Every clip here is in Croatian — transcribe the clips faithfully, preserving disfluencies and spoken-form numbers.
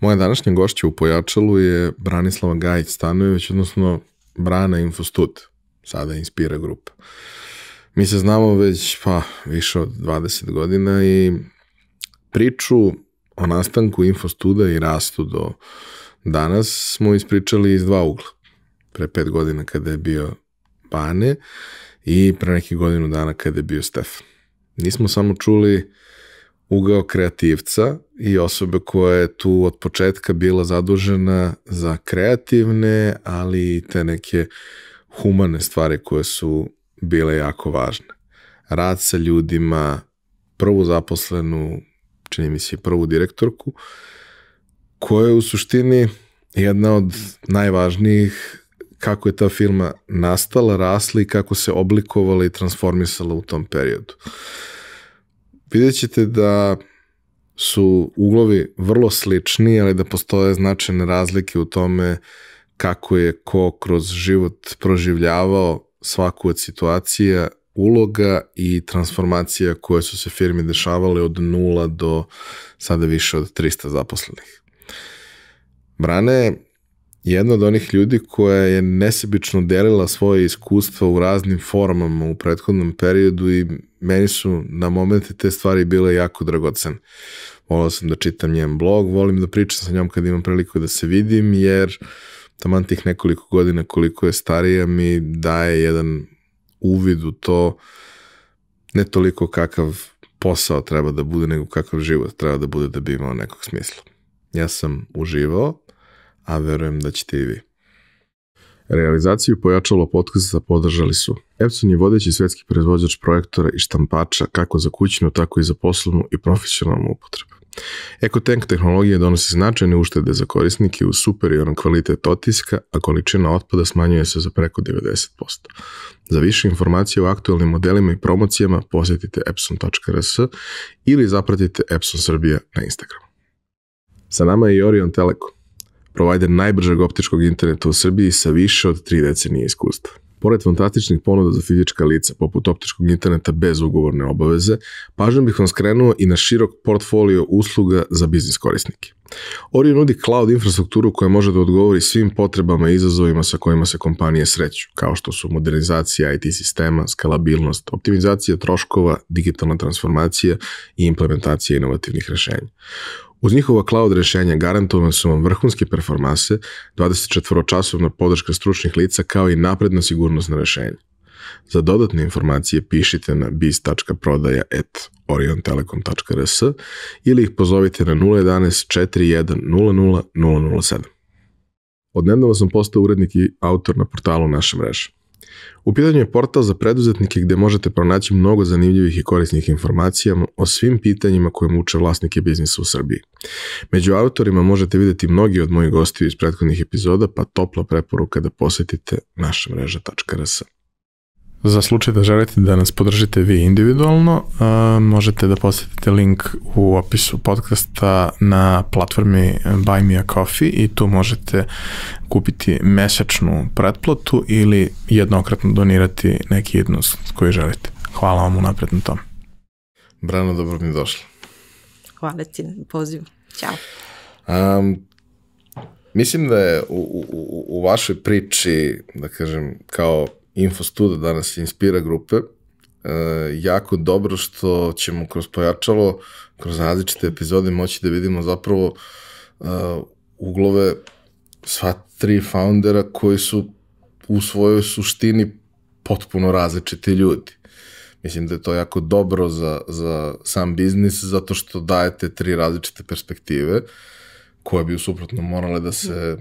Moja današnja gošća u Pojačalu je Branislava Gajić Stanojević, odnosno Brana Infostud, sada Inspira grupa. Mi se znamo već pa više od dvadeset godina i priču o nastanku Infostuda i rastu do danas smo ispričali iz dva ugla. Pre pet godina kada je bio Bane i pre nekih godinu dana kada je bio Stefan. Nismo samo čuli ugao kreativca i osobe koja je tu od početka bila zadužena za kreativne, ali i te neke humane stvari koje su bile jako važne. Rad sa ljudima, prvu zaposlenu, čini mi se prvu direktorku, koja je u suštini jedna od najvažnijih kako je ta firma nastala, rasla i kako se oblikovala i transformisala u tom periodu. Vidjet ćete da su uglovi vrlo slični, ali da postoje značajne razlike u tome kako je ko kroz život proživljavao svaku od situacija, uloga i transformacija koje su se firmi dešavale od nula do sada više od trista zaposlenih. Brane je jedna od onih ljudi koja je nesebično delila svoje iskustva u raznim formama u prethodnom periodu i meni su na momente te stvari bile jako dragocene. Volao sam da čitam njen blog, volim da pričam sa njom kad imam priliku da se vidim, jer taman tih nekoliko godina koliko je starija mi daje jedan uvid u to ne toliko kakav posao treba da bude, nego kakav život treba da bude da bi imao nekog smisla. Ja sam uživao, a verujem da ćete i vi. Realizaciju Pojačalo podcasta podržali su Epson je vodeći svetski proizvođač projektora i štampača kako za kućnu, tako i za poslovnu i profesionalnu upotrebu. EcoTank tehnologija donosi značajne uštede za korisnike uz superioran kvalitet otiska, a količina otpada smanjuje se za preko devedeset posto. Za više informacije o aktualnim modelima i promocijama posjetite epson tačka rs ili zapratite Epson Srbija na Instagramu. Sa nama je i Orion Telekom, provajder najbržeg optičkog interneta u Srbiji sa više od tri decenije iskustva. Pored fantastičnih ponuda za fizička lica, poput optičkog interneta bez ugovorne obaveze, pažnju bih vam skrenuo i na širok portfolio usluga za biznis korisnike. Orion nudi cloud infrastrukturu koja može da odgovori svim potrebama i izazovima sa kojima se kompanije sreću, kao što su modernizacija i te sistema, skalabilnost, optimizacija troškova, digitalna transformacija i implementacija inovativnih rešenja. Uz njihova cloud rešenja garantovane su vam vrhunske performanse, dvadeset četvoročasovna podrška stručnih lica kao i napredna sigurnosna rešenja. Za dodatne informacije pišite na biz tačka prodaja et oriontelekom tačka rs ili ih pozovite na nula jedan jedan četiri jedan nula nula nula nula sedam. Odnedavno sam postao urednik i autor na portalu naše mreže. U pitanju je portal za preduzetnike gde možete pronaći mnogo zanimljivih i korisnih informacija o svim pitanjima koje muče vlasnike biznisa u Srbiji. Među autorima možete videti mnogi od mojih gostiju iz prethodnih epizoda, pa topla preporuka da posetite naša mreža tačka rs. Za slučaj da želite da nas podržite vi individualno, možete da posetite link u opisu podcasta na platformi buy me a coffee i tu možete kupiti mesečnu pretplatu ili jednokratno donirati neki iznos koji želite. Hvala vam unapred na tom. Brano, dobro mi došla. Hvala ti na pozivu. Ćao. Um, mislim da je u, u, u vašoj priči, da kažem, kao Infostuda, danas Inspira grupe, jako dobro što ćemo kroz Pojačalo, kroz različite epizode moći da vidimo zapravo uglove sva tri foundera koji su u svojoj suštini potpuno različiti ljudi. Mislim da je to jako dobro za sam biznis zato što dajete tri različite perspektive koje bi u suprotno morale da se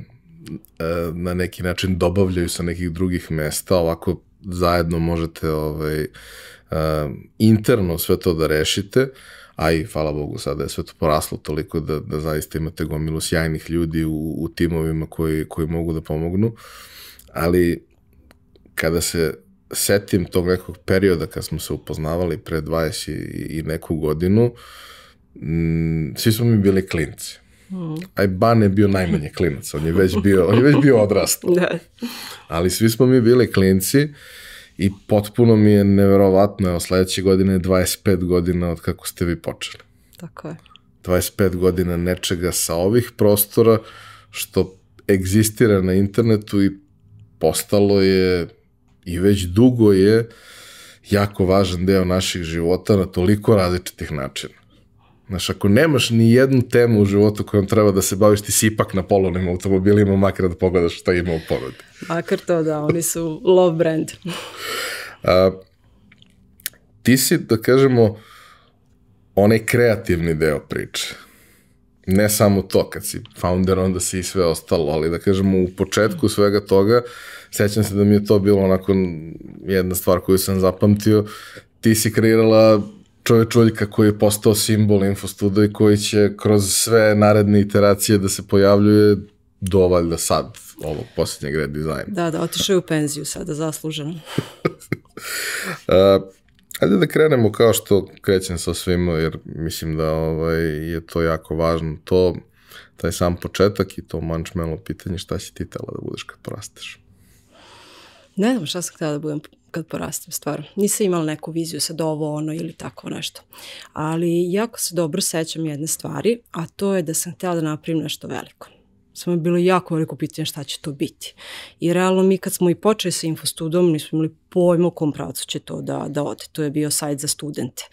na neki način dobavljaju sa nekih drugih mesta, ovako zajedno možete ovaj, interno sve to da rešite, a i hvala Bogu sada je sve to poraslo toliko da, da zaista imate gomilu sjajnih ljudi u, u timovima koji, koji mogu da pomognu, ali kada se setim tog nekog perioda kad smo se upoznavali pre dvadeset i, i neku godinu, m, svi smo mi bili klinci. A i Bane je bio najmanje klinac, on je već bio, on je već bio odrastao. Ali svi smo mi bili klinci i potpuno mi je neverovatno, evo sledeće godine je dvadeset pet godina od kako ste vi počeli. Tako je. dvadeset pet godina nečega sa ovih prostora što egzistira na internetu i postalo je i već dugo je jako važan deo naših života na toliko različitih načina. Znaš, ako nemaš ni jednu temu u životu kojom treba da se baviš, ti si ipak na polovnim automobilima, makar da pogledaš šta ima u ponudi. Makar to da, oni su love brand. A, ti si, da kažemo, onaj kreativni deo priče. Ne samo to, kad si founder, onda si i sve ostalo, ali da kažemo u početku svega toga, sećam se da mi je to bilo onako jedna stvar koju sam zapamtio, ti si kreirala čovječuljka koji je postao simbol Infostuda i koji će kroz sve naredne iteracije da se pojavljuje dovoljno sad, ovog posljednjeg redizajna. Da, da, otišao je u penziju sada, zasluženo. Ajde da krenemo kao što krećem sa svima, jer mislim da je to jako važno, to, taj sam početak i to mančmelo pitanje šta si ti htjela da budeš kad porasteš? Ne znam šta sam htjela da budem kad porastem, stvarno. Nisam imala neku viziju sad ovo, ono ili tako nešto. Ali jako se dobro sećam jedne stvari, a to je da sam htjela da napravim nešto veliko. Samo je bilo jako veliko pitanje šta će to biti. I realno mi kad smo i počeli sa Infostudom, nismo imali pojma u kom pravcu će to da ode. To je bio sajt za studente.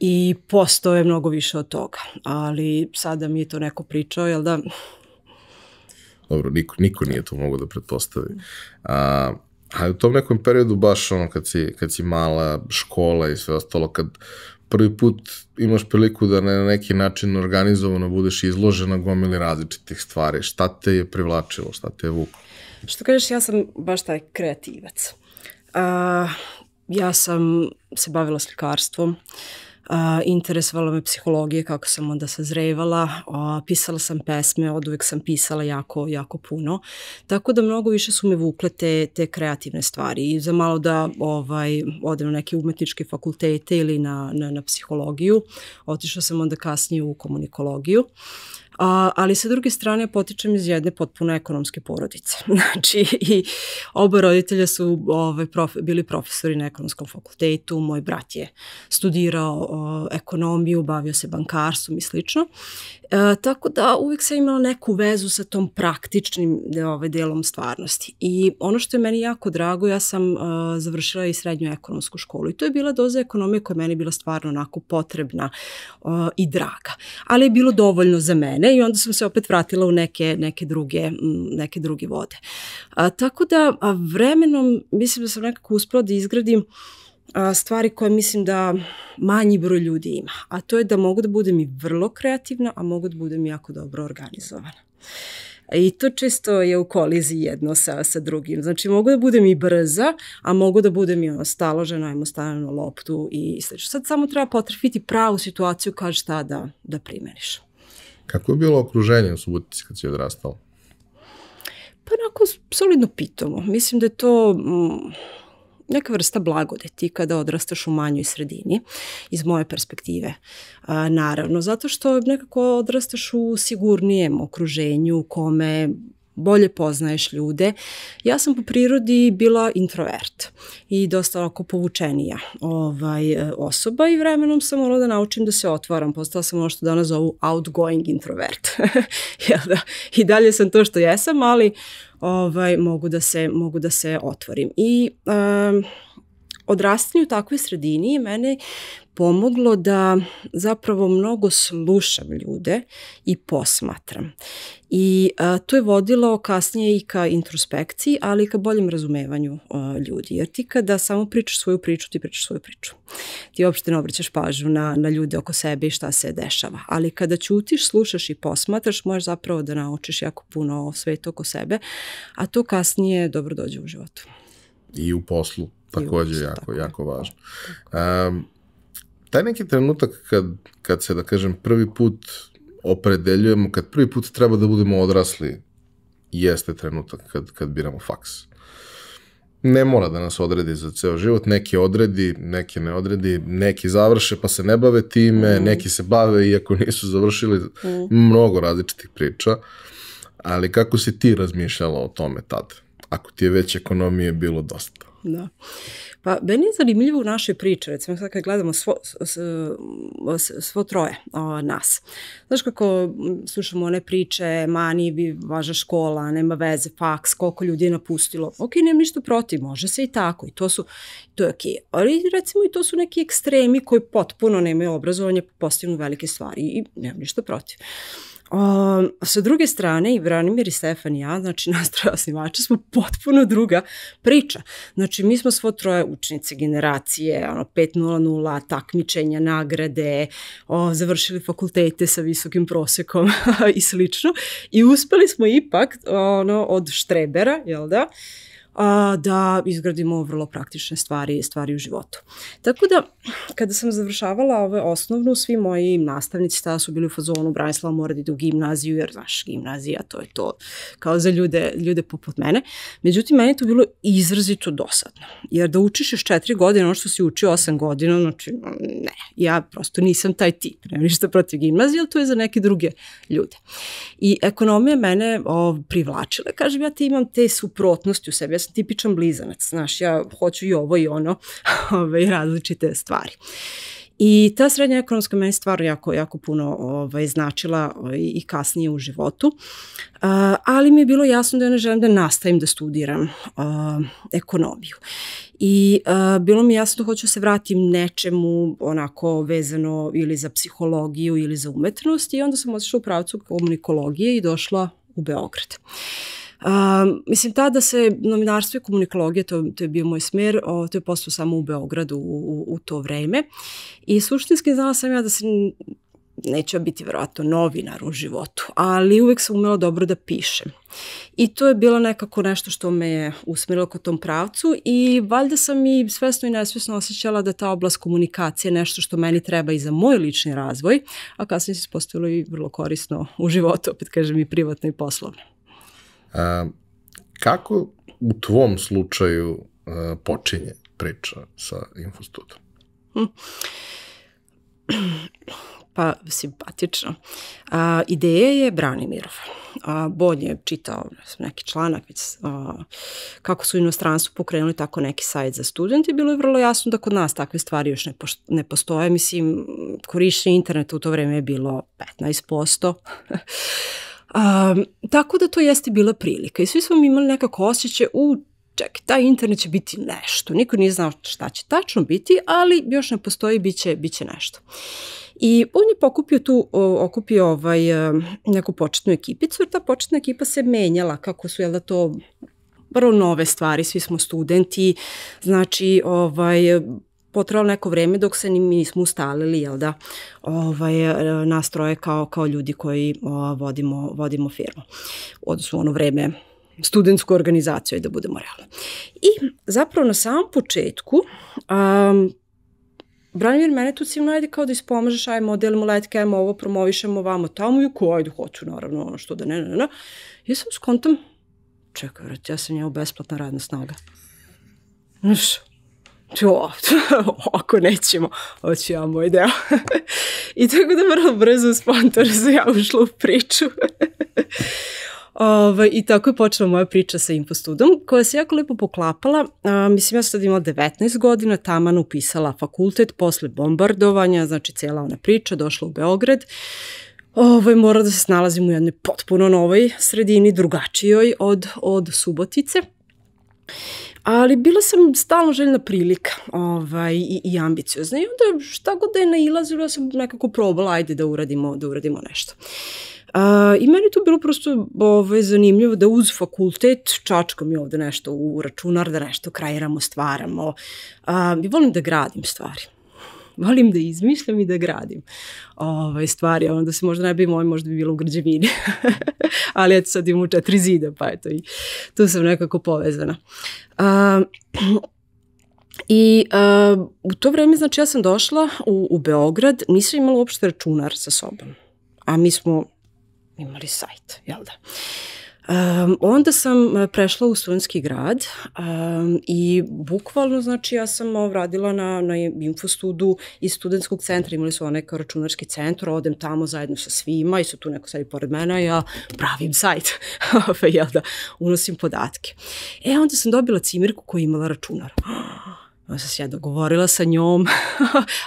I postao je mnogo više od toga. Ali sada mi je to neko pričao, jel da... Dobro, niko nije to mogao da pretpostavi. A u tom nekom periodu baš ono kad si mala, škola i sve ostalo, kad prvi put imaš priliku da na neki način organizovano budeš izložena gomili različitih stvari. Šta te je privlačilo, šta te je vuklo? Što kažeš, ja sam baš taj kreativac. Ja sam se bavila slikarstvom, interesovala me psihologije kako sam onda sazrevala, pisala sam pesme, od uvek sam pisala jako, jako puno, tako da mnogo više su me vukle te kreativne stvari i za malo da odem na neke umetničke fakultete ili na psihologiju, otišla sam onda kasnije u komunikologiju. Ali sa druge strane potičem iz jedne potpuno ekonomske porodice. Znači, i oba roditelja su bili profesori na ekonomskom fakultetu, moj brat je studirao ekonomiju, bavio se bankarstvom i slično. Tako da uvijek sam imala neku vezu sa tom praktičnim delom stvarnosti. I ono što je meni jako drago, ja sam završila i srednju ekonomsku školu i to je bila doza ekonomije koja je meni bila stvarno onako potrebna i draga. Ali je bilo dovoljno za mene. I onda sam se opet vratila u neke druge vode. Tako da vremenom mislim da sam nekako uspela da izgradim stvari koje mislim da manji broj ljudi ima. A to je da mogu da budem i vrlo kreativna, a mogu da budem jako dobro organizovana. I to često je u koliziji jedno sa drugim. Znači mogu da budem i brza, a mogu da budem i staložena, ajmo stavljeno loptu i slično. Sad samo treba potrefiti pravu situaciju kad šta da primeniš. Kako je bilo okruženje u Subotici kad si odrastala? Pa onako solidno pitomo. Mislim da je to neka vrsta blagodeti kada odrastaš u manjoj sredini, iz moje perspektive, naravno. Zato što nekako odrastaš u sigurnijem okruženju u kome bolje poznaješ ljude. Ja sam po prirodi bila introvert i dosta ovako povučenija osoba i vremenom sam morala da naučim da se otvaram. Postala sam ono što danas zovu outgoing introvert. I dalje sam to što jesam, ali mogu da se otvorim. I odrastanje u takvoj sredini je mene pomoglo da zapravo mnogo slušam ljude i posmatram. I to je vodilo kasnije i ka introspekciji, ali i ka boljem razumevanju ljudi. Jer ti kada samo pričaš svoju priču, ti pričaš svoju priču. Ti uopšte ne obraćaš pažnju na ljude oko sebe i šta se dešava. Ali kada ćutiš, slušaš i posmatraš, možeš zapravo da naučiš jako puno o svetu oko sebe, a to kasnije dobro dođe u životu. I u poslu. Takođe jako važno. Taj neki trenutak kad se, da kažem, prvi put opredeljujemo, kad prvi put treba da budemo odrasli, jeste trenutak kad biramo faks. Ne mora da nas odredi za ceo život, neki odredi, neki ne odredi, neki završe pa se ne bave time, neki se bave iako nisu završili, mnogo različitih priča, ali kako si ti razmišljala o tome tad, ako ti je već ekonomije bilo dosta? Da. Pa, meni je zanimljivo u našoj priči, recimo sad kad gledamo svo, svo troje o, nas. Znaš kako slušamo one priče, ma nije bi važna škola, nema veze, faks, koliko ljudi je napustilo. Ok, nemam ništa protiv, može se i tako, i to su, to je ok. Ali recimo i to su neki ekstremi koji potpuno nemaju obrazovanje, postignu velike stvari i nemam ništa protiv. Um, sa druge strane, i Branimir i Stefan i ja, znači nas troje osnivača, smo potpuno druga priča. Znači mi smo svo troje učenice generacije, ono, pet nula nula, takmičenja, nagrade, o, završili fakultete sa visokim prosekom i slično. I uspeli smo ipak ono, od štrebera, jel da, a, da izgradimo vrlo praktične stvari, stvari u životu. Tako da, kada sam završavala ove osnovnu, svi moji nastavnici tada su bili u fazonu, Branislava mora da ide u gimnaziju, jer znaš, gimnazija, to je to, kao za ljude, ljude poput mene. Međutim, meni je to bilo izrazito dosadno, jer da učiš još četiri godine, ono što si učio osam godina, znači, ne, ja prosto nisam taj tip, nemam ništa protiv gimnazije, ali to je za neke druge ljude. I ekonomija mene o, privlačila, kažem, ja te imam te suprotnosti u sebi, ja sam tipičan blizanac, znaš, ja hoću i ovo i ono, ove, različite stvari. I ta srednja ekonomska meni stvarno jako, jako puno ovaj, značila ovaj, i kasnije u životu, uh, ali mi je bilo jasno da ja ne želim da nastavim da studiram uh, ekonomiju. I uh, bilo mi jasno da hoću se vratim nečemu onako vezano ili za psihologiju ili za umetnost, i onda sam otišla u pravcu komunikologije i došla u Beograd. Um, mislim, tada se novinarstvo i komunikologija, to, to je bio moj smer, o, to je postao samo u Beogradu u, u to vreme, i suštinski znala sam ja da se neću biti verovatno novinar u životu, ali uvek sam umela dobro da pišem. I to je bilo nekako nešto što me je usmerilo ka tom pravcu, i valjda sam i svesno i nesvesno osjećala da ta oblast komunikacije je nešto što meni treba i za moj lični razvoj, a kasnije se ispostavilo i vrlo korisno u životu, opet kažem, i privatno i poslovno. A, kako u tvom slučaju a, počinje priča sa Infostudom? Pa, simpatično. A, ideja je Branimirova. Bon je čitao neki članak, a, kako su u inostranstvu pokrenuli tako neki sajt za studente, bilo je vrlo jasno da kod nas takve stvari još ne, pošto, ne postoje. Mislim, korišćenje interneta u to vreme je bilo petnaest posto. Um, tako da to jeste bila prilika, i svi smo imali nekako osjećaj, u, čekaj, taj internet će biti nešto, niko nije znao šta će tačno biti, ali još ne postoji, bit će, bit će nešto. I on je pokupio tu, okupio ovaj, neku početnu ekipicu, jer ta početna ekipa se menjala, kako su, jel da, to vrlo nove stvari, svi smo studenti, znači, ovaj, potrebalo neko vreme dok se mi nismo ustalili, jel da, ovaj, nas troje kao, kao ljudi koji o, vodimo, vodimo firmu. Odnosno ono vreme studentsku organizaciju, da budemo realni. I zapravo na samom početku um, Branimir mene tu cimno, ajde kao da ispomažeš, aj modelimo, letke, ajmo ovo, promovišemo vamo tamo, i ko, ajde, hoću, naravno, ono što da ne, ne, ne. Ja sam skontam, čekaj, vrat, ja sam njemu besplatna radna snaga. Znaš, to, ako nećemo, hoću ja moj deo. I tako da vrlo brzo spontor sam ja ušla u priču. Ove, I tako je počela moja priča sa Infostudom, koja se jako lepo poklapala. A, mislim, ja sam sad imala devetnaest godina, taman upisala fakultet posle bombardovanja, znači cijela ona priča, došla u Beograd. Ovo je morala da se snalazim u jednoj potpuno novoj sredini, drugačijoj od, od Subotice. Ali bila sam stalno željna prilika ovaj, i, i ambiciozna, i onda šta god da je nailazilo, ja sam nekako probala, ajde da uradimo, da uradimo nešto. Uh, I meni to bilo prosto ovaj, zanimljivo da uz fakultet čačkam i ovde nešto u računar, da nešto kreiramo, stvaramo. Uh, I volim da gradim stvari. Volim da izmišljam i da gradim ove stvari, onda se možda ne bi moj, možda bi bilo u građevini, ali ja sad imam u Četiri zida, pa eto, i tu sam nekako povezana. Um, I um, u to vreme, znači, ja sam došla u, u Beograd, nisam imala uopšte računar sa sobom, a mi smo imali sajt, jel da? Um, onda sam prešla u studentski grad um, i bukvalno, znači, ja sam radila na, na Infostudu iz studentskog centra, imali su onaj kao računarski centar, odem tamo zajedno sa svima i su tu neko sad i pored mene, ja pravim sajt, jel da, unosim podatke. E, onda sam dobila cimirku koja je imala računar. Onda sam se ja dogovorila sa njom,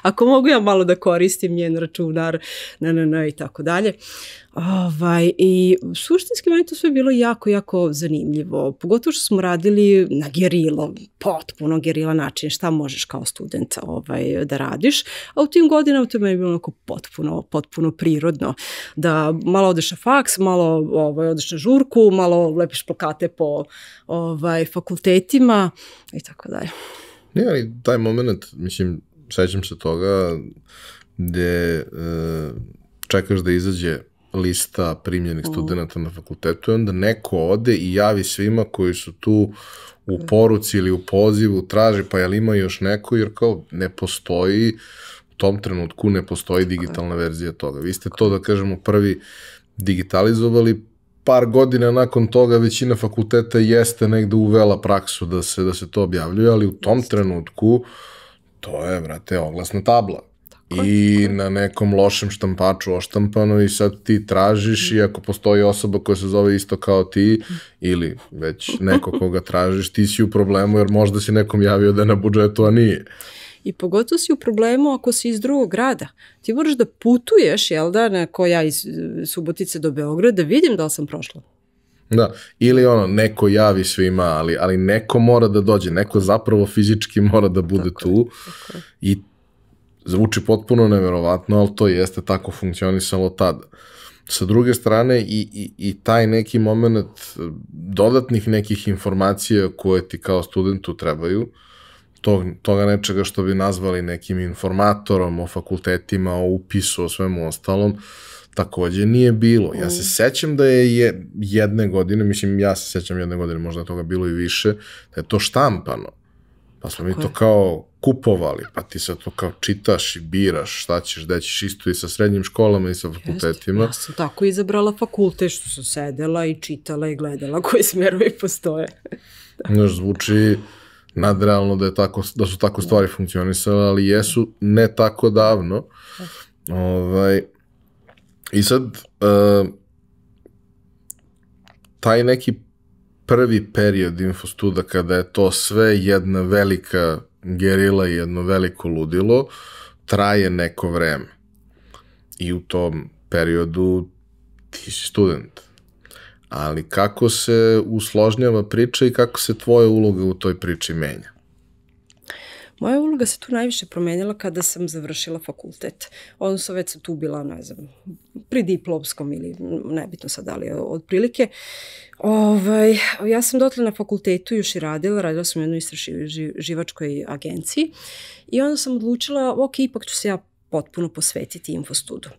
ako mogu ja malo da koristim njen računar, ne, ne, ne, i tako dalje. Ovaj, i suštinski meni to sve bilo jako, jako zanimljivo, pogotovo što smo radili na gerilo, potpuno gerila način, šta možeš kao student ovaj, da radiš, a u tim godinama to je meni bilo onako potpuno, potpuno prirodno, da malo odeš na faks, malo ovaj, odeš na žurku, malo lepiš plakate po ovaj, fakultetima i tako dalje. Ne, ali taj moment, mislim, sećam se toga gde čekaš da izađe lista primljenih studenta na fakultetu i onda neko ode i javi svima koji su tu u poruci ili u pozivu, traže pa jel ima još neko, jer kao ne postoji, u tom trenutku ne postoji digitalna verzija toga. Vi ste to, da kažemo, prvi digitalizovali, par godina nakon toga većina fakulteta jeste negde uvela praksu da se, da se to objavljuje, ali u tom trenutku to je, brate, oglasna tabla. I na nekom lošem štampaču oštampano i sad ti tražiš i ako postoji osoba koja se zove isto kao ti ili već neko koga tražiš, ti si u problemu jer možda si nekom javio da je na budžetu, a nije. I pogotovo si u problemu ako si iz drugog grada. Ti moraš da putuješ, jel da, neko ja iz Subotice do Beograda, vidim da li sam prošla. Da, ili ono, neko javi svima, ali, ali neko mora da dođe, neko zapravo fizički mora da bude tako tu. Tako. I zvuči potpuno neverovatno, ali to jeste tako funkcionisalo tada. Sa druge strane, i, i, i taj neki moment dodatnih nekih informacija koje ti kao studentu trebaju, toga nečega što bi nazvali nekim informatorom o fakultetima, o upisu, o svemu ostalom, takođe nije bilo. Ja se sećam da je jedne godine, mislim ja se sećam jedne godine, možda je toga bilo i više, da je to štampano. Pa smo mi to kao kupovali, pa ti sad to kao čitaš i biraš šta ćeš, gde ćeš, isto i sa srednjim školama i sa fakultetima. Ja sam tako izabrala fakultet što sam sedela i čitala i gledala koje smerovi postoje. Znaš, zvuči nadrealno da je tako, da su tako stvari funkcionisale, ali jesu ne tako davno. Ovaj, i sad, uh, taj neki prvi period Infostuda kada je to sve jedna velika gerila i jedno veliko ludilo, traje neko vreme. I u tom periodu ti si student. Ali kako se usložnjava priča i kako se tvoja uloga u toj priči menja? Moja uloga se tu najviše promenila kada sam završila fakultet. Odnosno, već sam tu bila, ne znam, pri diplomskom ili nebitno sad, ali otprilike. Ovaj, ja sam dotle na fakultetu još i radila, radila sam u jednoj istraživačkoj agenciji i onda sam odlučila, ok, ipak ću se ja potpuno posvetiti Infostudu.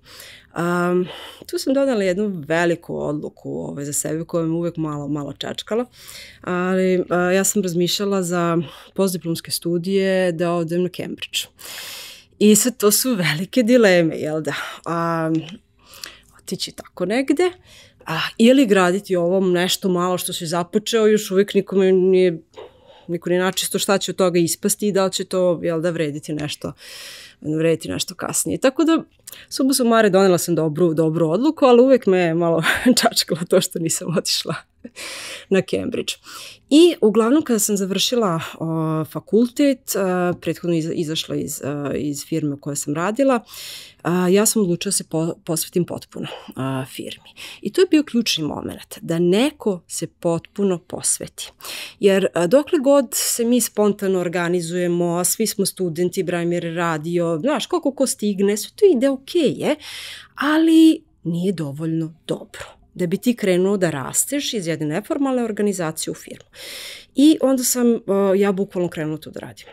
Um, tu sam donela jednu veliku odluku ovaj, za sebe koja me uvek malo, malo čačkala, ali a, ja sam razmišljala za postdiplomske studije da odem na Cambridge. I sad to su velike dileme, jel da? A, otići tako negde, a, ili graditi ovom nešto malo što si započeo, još uvek nikome nije, niko nije načisto šta će od toga ispasti i da li će to, jel da, vrediti nešto. vrediti nešto kasnije. Tako da, suma sumare, donela sam dobru, dobru odluku, ali uvek me malo čačkalo to što nisam otišla na Cambridge. I uglavnom kada sam završila o, fakultet, a, prethodno iz, izašla iz, a, iz firme koja sam radila, a, ja sam odlučila se po, posvetim potpuno a, firmi. I to je bio ključni moment, da neko se potpuno posveti. Jer a, dokle god se mi spontano organizujemo, svi smo studenti, Branislav je radio, znaš, koliko ko stigne, sve to ide okej, je, ali nije dovoljno dobro da bi ti krenuo da rasteš iz jedne neformalne organizacije u firmu. I onda sam uh, ja bukvalno krenula to da radim.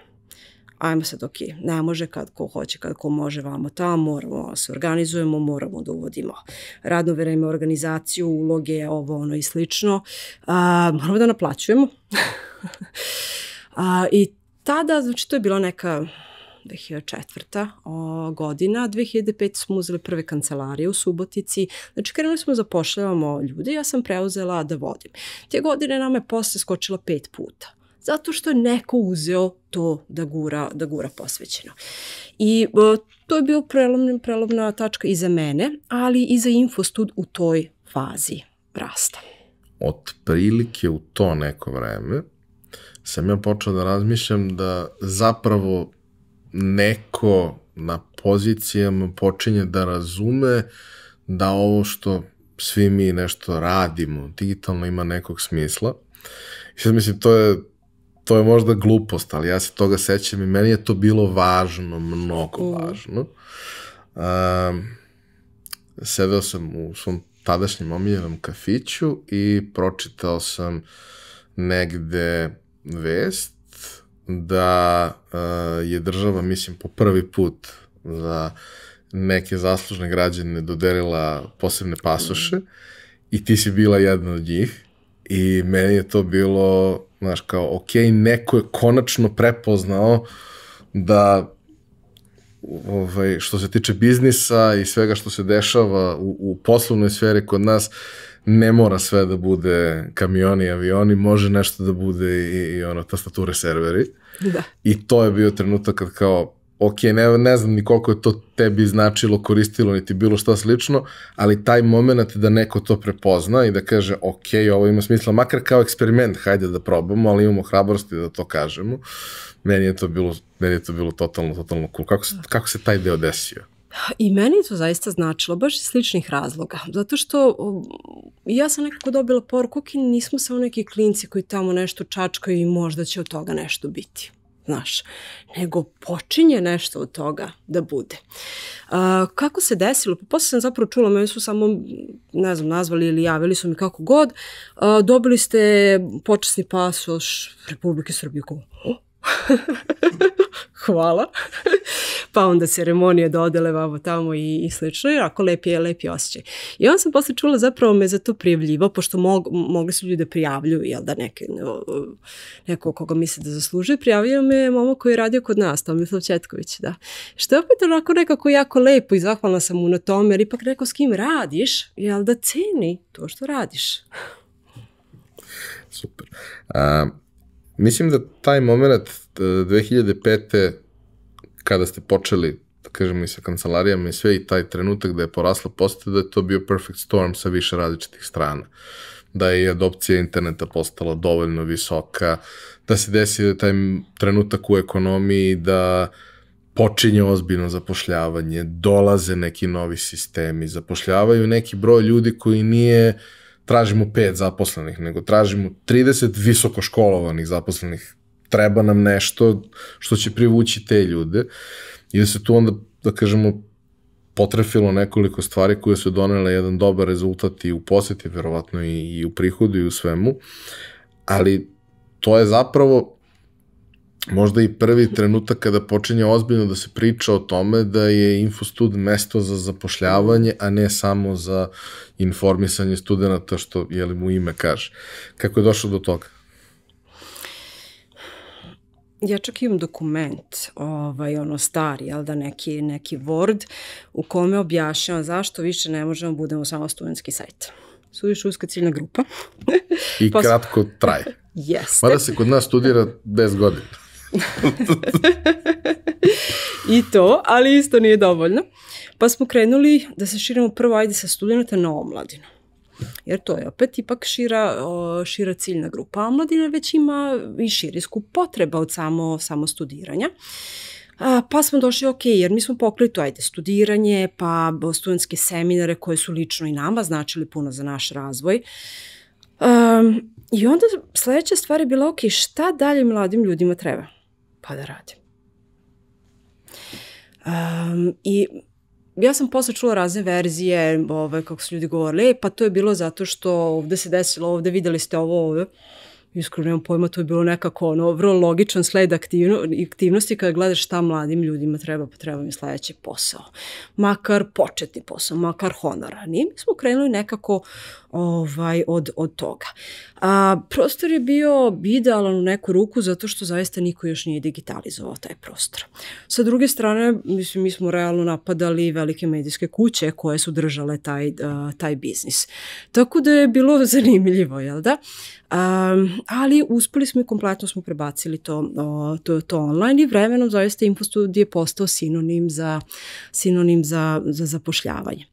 Ajmo sad, ok, ne može kad ko hoće, kad ko može, vamo tamo, moramo se organizujemo, moramo da uvodimo radno vreme, organizaciju, uloge, ovo, ono i slično. Uh, moramo da naplaćujemo. uh, I tada, znači, to je bila neka dve hiljade četvrta. godina. dve hiljade pete smo uzeli prve kancelarije u Subotici. Znači, krenuli smo zapošljavamo ljude, ja sam preuzela da vodim. Te godine nama je posle skočila pet puta. Zato što je neko uzeo to da gura, da gura posvećeno. I uh, to je bio prelomna, prelomna tačka i za mene, ali i za Infostud u toj fazi rasta. Otprilike u to neko vreme sam ja počeo da razmišljam da zapravo neko na pozicijama počinje da razume da ovo što svi mi nešto radimo digitalno ima nekog smisla. I sad mislim, to je, to je možda glupost, ali ja se toga sećam i meni je to bilo važno, mnogo važno. Um, sedeo sam u svom tadašnjem omiljenom kafiću i pročitao sam negde vest da uh, je država, mislim, po prvi put za neke zaslužne građane dodelila posebne pasoše mm. i ti si bila jedna od njih. I meni je to bilo, znaš, kao, ok, neko je konačno prepoznao da, ovaj, što se tiče biznisa i svega što se dešava u, u poslovnoj sferi kod nas, ne mora sve da bude kamioni i avioni, može nešto da bude i, i ono, tastature, serveri. Da. I to je bio trenutak kad kao, ok, ne, ne znam ni koliko je to tebi značilo, koristilo, niti bilo šta slično, ali taj moment da neko to prepozna i da kaže, ok, ovo ima smisla, makar kao eksperiment, hajde da probamo, ali imamo hrabrosti da to kažemo. Meni je to bilo, meni je to bilo totalno, totalno cool. Kako se, kako se taj deo desio? I meni to zaista značilo, baš iz sličnih razloga, zato što ja sam nekako dobila poruku, ok, nismo samo neki klinci koji tamo nešto čačkaju i možda će od toga nešto biti. Znaš, nego počinje nešto od toga da bude. A, kako se desilo? Posle sam zapravo čula, meni su samo, ne znam, nazvali ili javili su mi kako god, a, dobili ste počasni pasoš Republike Srbije. Hvala. Pa onda ceremonije dodele vamo tamo i, i slično, i ako lepi je lepi osjećaj. I onda sam posle čula, zapravo me za to prijavljivo, pošto mog, mogli su ljudi da prijavljuju, jel da neke, neko koga misle da zaslužuje, prijavljaju me mama koji je radio kod nas, Tomislav Četković, da. Što je opet onako nekako jako lepo i zahvalna sam mu na tome, jer ipak neko s kim radiš, jel da ceni to što radiš. Super. A... Mislim da taj moment dve hiljade pete kada ste počeli, da kažemo, i sa kancelarijama i sve, i taj trenutak da je porasla postaja, da je to bio perfect storm sa više različitih strana. Da je adopcija interneta postala dovoljno visoka, da se desi taj trenutak u ekonomiji, da počinje ozbiljno zapošljavanje, dolaze neki novi sistemi, zapošljavaju neki broj ljudi koji nije... tražimo pet zaposlenih, nego tražimo trideset visokoškolovanih zaposlenih. Treba nam nešto što će privući te ljude. I da se tu onda, da kažemo, potrefilo nekoliko stvari koje su donele jedan dobar rezultat i u poseti, verovatno i, i u prihodu i u svemu. Ali to je zapravo možda i prvi trenutak kada počinje ozbiljno da se priča o tome da je Infostud mesto za zapošljavanje, a ne samo za informisanje studenta, što, jeli, mu ime kaže. Kako je došlo do toga? Ja čak imam dokument, ovaj, ono stari, jel da, neki, neki Word, u kome objašnjam zašto više ne možemo budemo samo studentski sajt. Suviše uska ciljna grupa. I kratko traje. Jeste. Mada se kod nas studira deset godina. I to, ali isto nije dovoljno. Pa smo krenuli da se širimo prvo, ajde, sa studenta na omladinu. Jer to je opet ipak šira, šira ciljna grupa. Omladina već ima i širijsku potreba od samo, samo studiranja. A, pa smo došli, ok, jer mi smo pokrili to, ajde, studiranje, pa studentske seminare koje su lično i nama značili puno za naš razvoj. Um, I onda sledeća stvar je bila, ok, šta dalje mladim ljudima treba? Pa da radim. Um, I ja sam posle čula razne verzije, ove, kako su ljudi govorili, e, pa to je bilo zato što ovde se desilo, ovde videli ste ovo, ovde. iskreno nemam pojma, to je bilo nekako ono, vrlo logičan sled aktivno, aktivnosti kada gledaš šta mladim ljudima treba, pa treba mi sledeći posao. Makar početni posao, makar honorarni. Mi smo krenuli nekako ovaj, od, od toga. A, prostor je bio idealan u neku ruku zato što zaista niko još nije digitalizovao taj prostor. Sa druge strane, mislim, mi smo realno napadali velike medijske kuće koje su držale taj, a, taj biznis. Tako da je bilo zanimljivo, jel da? Um, ali uspeli smo i kompletno smo prebacili to, o, to, to online i vremenom zaista Infostud je postao sinonim za, sinonim za, za zapošljavanje.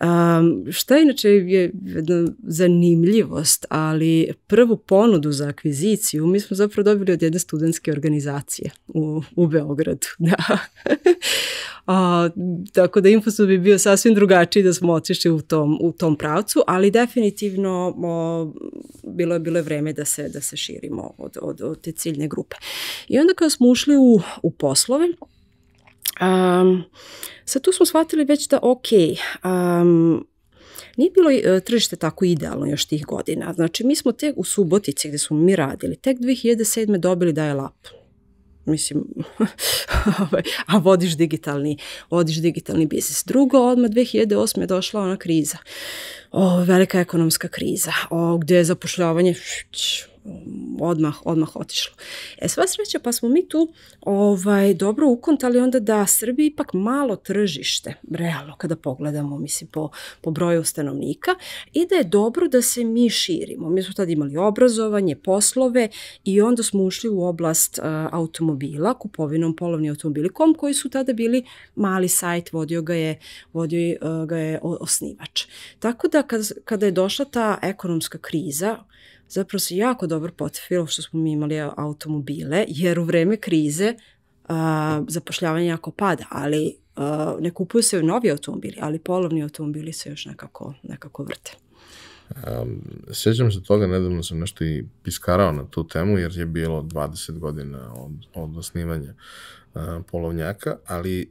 Um, šta je inače je jedna zanimljivost, ali prvu ponudu za akviziciju mi smo zapravo dobili od jedne studentske organizacije u, u Beogradu. Da. A, tako da Infostud bi bio sasvim drugačiji da smo otišli u tom, u tom pravcu, ali definitivno o, bilo je bilo je vreme da se, da se širimo od, od, od te ciljne grupe. I onda kada smo ušli u, u poslove, um, sad tu smo shvatili već da ok, um, nije bilo tržište tako idealno još tih godina. Znači mi smo tek u Subotici gde smo mi radili, tek dve hiljade sedme. dobili dial-up. Mislim, a vodiš digitalni, vodiš digitalni biznis. Drugo, odmah dve hiljade osme. je došla ona kriza, o, velika ekonomska kriza, o, gde je zapošljavanje odmah, odmah otišlo. E, sva sreća, pa smo mi tu ovaj, dobro ukontali onda da Srbija ipak malo tržište, realno kada pogledamo, mislim, po, po broju stanovnika, i da je dobro da se mi širimo. Mi smo tada imali obrazovanje, poslove i onda smo ušli u oblast uh, automobila, kupovinom Polovni Automobili točka com, koji su tada bili mali sajt, vodio ga je, vodio, uh, ga je osnivač. Tako da kada, kada je došla ta ekonomska kriza, zapravo se jako dobro potrefilo što smo mi imali automobile, jer u vreme krize a, zapošljavanje jako pada, ali a, ne kupuju se novi automobili, ali polovni automobili se još nekako, nekako vrte. Um, sjećam se toga, nedavno sam nešto i piskarao na tu temu, jer je bilo dvadeset godina od, od osnivanja a, polovnjaka, ali e,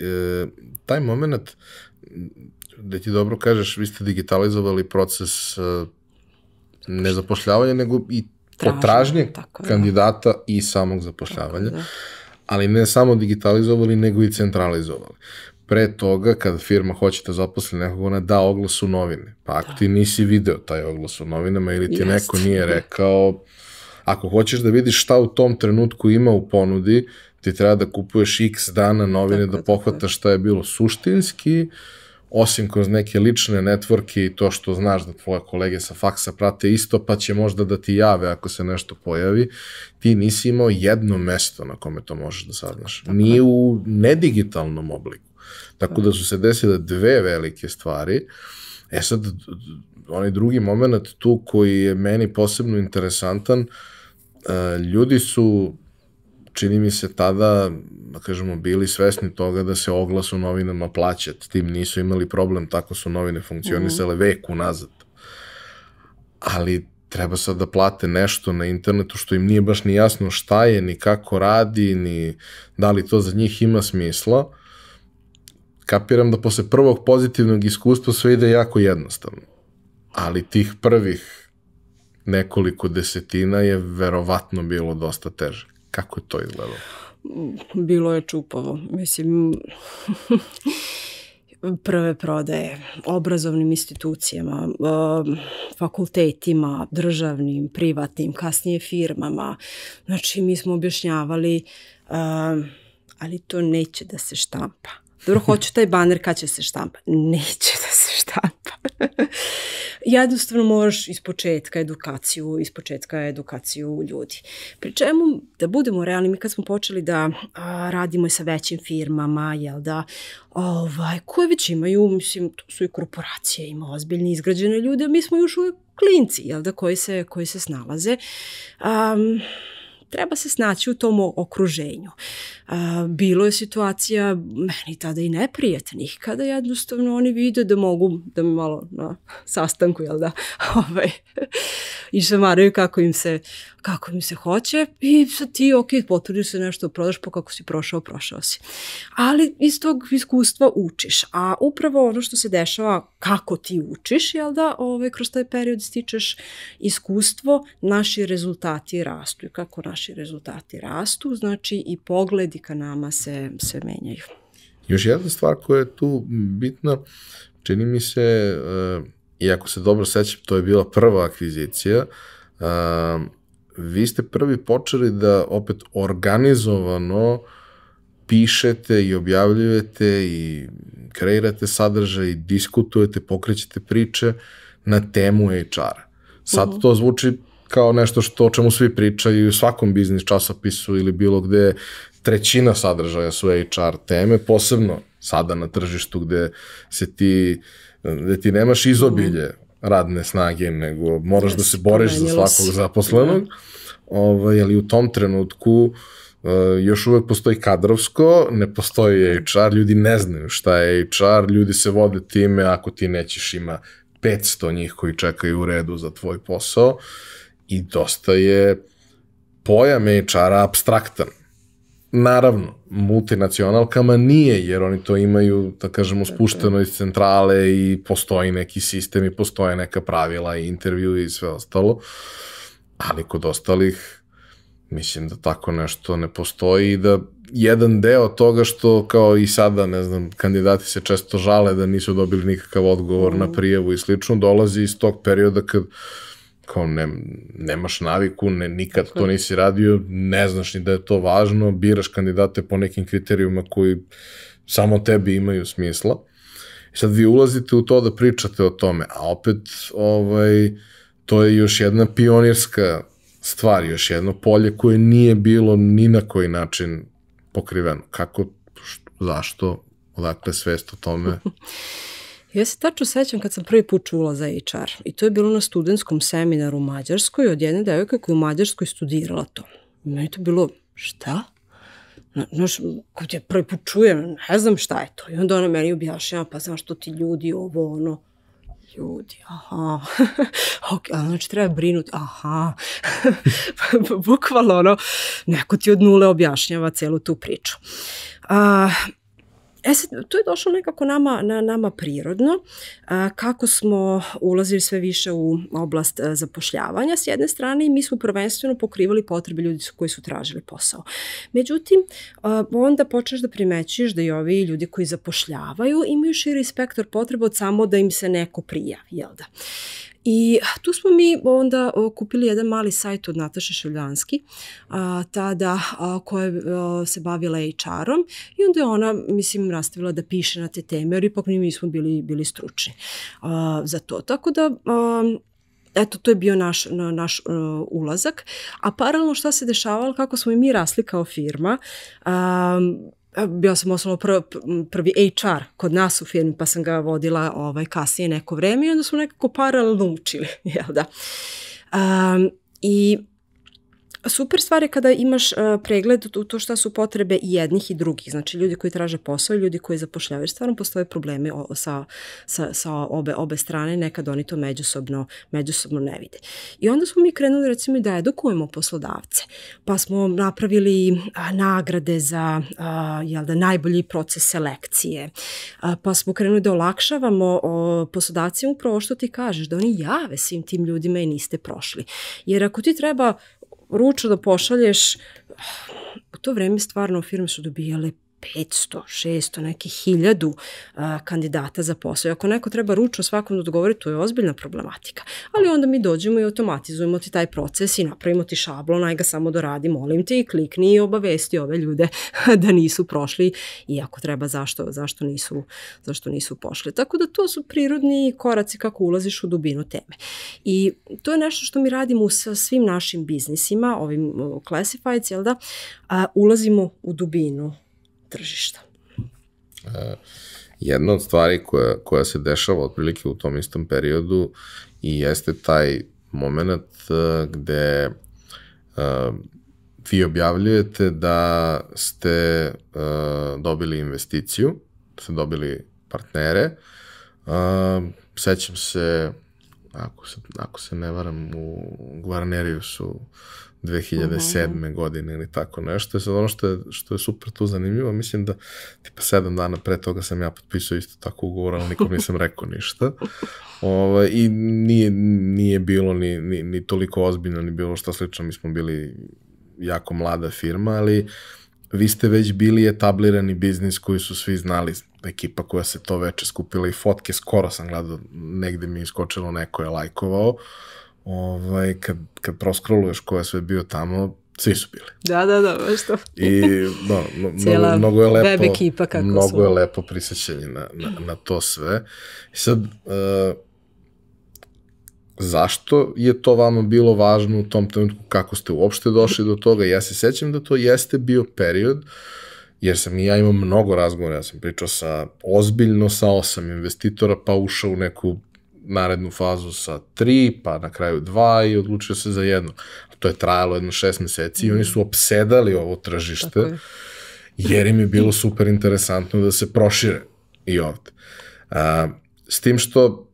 taj moment gde ti dobro kažeš, vi ste digitalizovali proces a, ne zapošljavanja, nego i potražnje kandidata i samog zapošljavanja, ali ne samo digitalizovali, nego i centralizovali. Pre toga, kada firma hoće da zaposli nekog, ona da oglas u novine. Pa ako ti nisi video taj oglas u novinama ili ti neko nije rekao, ako hoćeš da vidiš šta u tom trenutku ima u ponudi, ti treba da kupuješ iks dana novine da pohvataš šta je bilo suštinski, osim kroz neke lične networke i to što znaš da tvoje kolege sa faksa prate isto, pa će možda da ti jave ako se nešto pojavi, ti nisi imao jedno mesto na kome to možeš da saznaš. Ni u nedigitalnom obliku. Tako da su se desile dve velike stvari. E sad, onaj drugi moment tu koji je meni posebno interesantan, ljudi su, čini mi se tada, da kažemo, bili svesni toga da se oglas u novinama plaća, tim nisu imali problem, tako su novine funkcionisale vek unazad. Ali treba sad da plate nešto na internetu što im nije baš ni jasno šta je, ni kako radi, ni da li to za njih ima smisla. Kapiram da posle prvog pozitivnog iskustva sve ide jako jednostavno. Ali tih prvih nekoliko desetina je verovatno bilo dosta teže. Kako je to izgledalo? Bilo je čupavo. Mislim, prve prodaje obrazovnim institucijama, fakultetima, državnim, privatnim, kasnije firmama. Znači, mi smo objašnjavali, ali to neće da se štampa. Dobro, hoću taj baner, kad će se štampa? Neće da se štampa. Jednostavno moraš iz početka edukaciju, iz početka edukaciju ljudi. Pri čemu, da budemo realni, mi kad smo počeli da a, radimo i sa većim firmama, jel da, ovaj, koje već imaju, mislim, tu su i korporacije, ima ozbiljne izgrađene ljude, mi smo još uvijek klinci, jel da, koji se, koji se snalaze. Um, treba se snaći u tom okruženju. Bilo je situacija meni tada i neprijatnih, kada jednostavno oni vide da mogu, da mi malo na sastanku, jel da, i šamaraju kako im se, kako im se hoće, i sad ti, ok, potrudiš se, nešto prodaš, pa kako si prošao, prošao si. Ali iz tog iskustva učiš, a upravo ono što se dešava kako ti učiš, jel da, kroz taj period stičeš iskustvo, naši rezultati rastu. I kako naši rezultati rastu, znači i pogledi ka nama se menjaju. Još jedna stvar koja je tu bitna, čini mi se, i ako se dobro sećam, to je bila prva akvizicija, vi ste prvi počeli da opet organizovano pišete i objavljujete i kreirate sadržaj i diskutujete, pokrećete priče na temu ha era. Sad to zvuči kao nešto što o čemu svi pričaju u svakom biznis časopisu ili bilo gde, trećina sadržaja su ha er teme, posebno sada na tržištu gde se ti, gde ti nemaš izobilje radne snage, nego moraš da se boriš za svakog zaposlenog, ali u tom trenutku još uvek postoji kadrovsko, ne postoji ha er, ljudi ne znaju šta je ha er, ljudi se vode time, ako ti nećeš ima petsto njih koji čekaju u redu za tvoj posao i dosta je pojam ha era apstraktan. Naravno, multinacionalkama nije, jer oni to imaju, da kažemo, spušteno iz centrale i postoji neki sistem i postoje neka pravila i intervju i sve ostalo, ali kod ostalih mislim da tako nešto ne postoji i da jedan deo toga što kao i sada, ne znam, kandidati se često žale da nisu dobili nikakav odgovor na prijavu i slično, dolazi iz tog perioda kad kao nemaš naviku, nikad to nisi radio, ne znaš ni da je to važno, biraš kandidate po nekim kriterijuma koji samo tebi imaju smisla. I sad vi ulazite u to da pričate o tome, a opet to je još jedna pionirska stvar, još jedno polje koje nije bilo ni na koji način pokriveno. Kako, zašto, odakle svest o tome? Ja se tačno sećam kad sam prvi put čula za ha er i to je bilo na studentskom seminaru u Mađarskoj od jedne devojke koja je u Mađarskoj studirala to. Meni je to bilo, šta? Znaš, kad je prvi put čujem, ne znam šta je to. I onda ona meni objašnjava, pa zašto ti ljudi ovo, ono, ljudi, aha, znači treba brinuti, aha, bukvalno ono, neko ti od nule objašnjava celu tu priču. E sad, tu je došlo nekako nama prirodno, kako smo ulazili sve više u oblast zapošljavanja. S jedne strane, mi smo prvenstveno pokrivali potrebe ljudi koji su tražili posao. Međutim, onda počneš da primećuješ da i ovi ljudi koji zapošljavaju imaju širi spektar potreba od samo da im se neko prijavi, jel da? I tu smo mi onda kupili jedan mali sajt od Nataše Šivljanski, tada koja se bavila ha erom, i onda je ona, mislim, nastavila da piše na te teme, jer ipak mi smo bili stručni za to. Tako da, eto, to je bio naš ulazak. A paralelno šta se dešavalo, kako smo i mi rasli kao firma, ja sam osnovno prvi ha er kod nas u firmi, pa sam ga vodila kasnije neko vreme i onda smo nekako paralelno učili, jel da? I super stvar je kada imaš pregled u to šta su potrebe i jednih i drugih, znači ljudi koji traže posao i ljudi koji zapošljavaju, stvarno postoje problemi sa obe strane, nekad oni to međusobno ne vide. I onda smo mi krenuli, recimo, da edukujemo poslodavce, pa smo napravili nagrade za najbolji proces selekcije, pa smo krenuli da olakšavamo poslodavcima upravo što ti kažeš, da oni jave svim tim ljudima i niste prošli. Jer ako ti treba ručno da pošalješ, u to vreme stvarno firme su dobijale petsto, šesto, neki hiljadu kandidata za posao. I ako neko treba ručno svakom da odgovori, to je ozbiljna problematika. Ali onda mi dođemo i automatizujemo ti taj proces i napravimo ti šablon, aj ga samo doradi, molim te, i klikni i obavesti ove ljude da nisu prošli i ako treba zašto nisu pošli. Tako da to su prirodni koraci kako ulaziš u dubinu teme. I to je nešto što mi radimo sa svim našim biznisima, ovim classifieds, jel da, ulazimo u dubinu tržišta. Jedna od stvari koja se dešava otprilike u tom istom periodu i jeste taj moment gde vi objavljujete da ste uh, dobili investiciju, ste dobili partnere. Uh, sećam se, ako se, ako se ne varam, u Gvarneriju su dve hiljade sedme. godine ili tako nešto. Sad ono što je, što je super tu zanimljivo, mislim da tipa sedam dana pre toga sam ja potpisao isto tako ugovor, ali nikom nisam rekao ništa. Ovo, i nije, nije bilo ni, ni, ni toliko ozbiljno, ni bilo šta slično. Mi smo bili jako mlada firma, ali vi ste već bili etablirani biznis koji su svi znali, ekipa koja se to veče skupila i fotke, skoro sam gledao, negde mi je iskočilo, neko je lajkovao. Ovaj, kad, kad proskroluješ ko je sve bio tamo, svi su bili. Da, da, da, baš to. I no, no, mnogo, mnogo je lepo, web ekipa kako mnogo su. je lepo prisjećanje na, na, na to sve. I sad, uh, zašto je to vama bilo važno u tom trenutku, kako ste uopšte došli do toga? Ja se sećam da to jeste bio period, jer sam i ja imao mnogo razgovora, ja sam pričao sa, ozbiljno sa osam investitora, pa ušao u neku narednu fazu sa tri, pa na kraju dva i odlučio se za jedno. To je trajalo jedno šest meseci i oni su opsedali ovo tržište, jer im je bilo super interesantno da se prošire i ovde. A, s tim što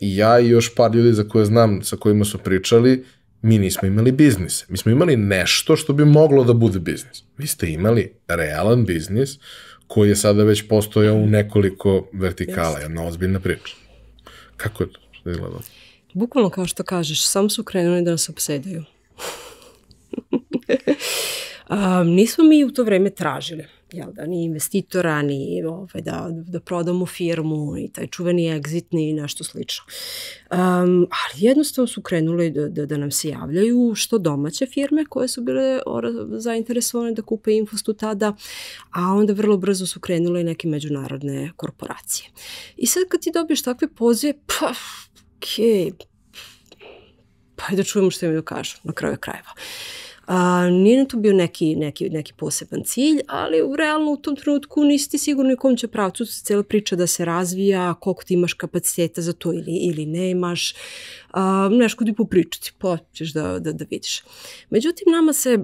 ja i još par ljudi za koje znam, sa kojima su pričali, mi nismo imali biznise. Mi smo imali nešto što bi moglo da bude biznis. Vi ste imali realan biznis koji je sada već postojao u nekoliko vertikala. Jedna ozbiljna priča. Kako je to izgledalo? Bukvalno kao što kažeš, sam su krenuli da nas opsedaju. um, nismo mi u to vreme tražili, jel da, ni investitora, ni ovaj, da, da prodamo firmu, ni taj čuveni exit, ni nešto slično. Um, ali jednostavno su krenuli da, da, da nam se javljaju što domaće firme koje su bile zainteresovane da kupe Infostud tada, a onda vrlo brzo su krenule i neke međunarodne korporacije. I sad kad ti dobiješ takve pozive, pa, okej, pa ajde da čujemo što im da kažu na kraju krajeva. A, nije nam to bio neki, neki, neki poseban cilj, ali u realno u tom trenutku nisi ti sigurno u kom će pravcu cijela priča da se razvija, koliko ti imaš kapaciteta za to ili, ili ne imaš, a, nešto ti popričati, pa ćeš da, da, da vidiš. Međutim, nama se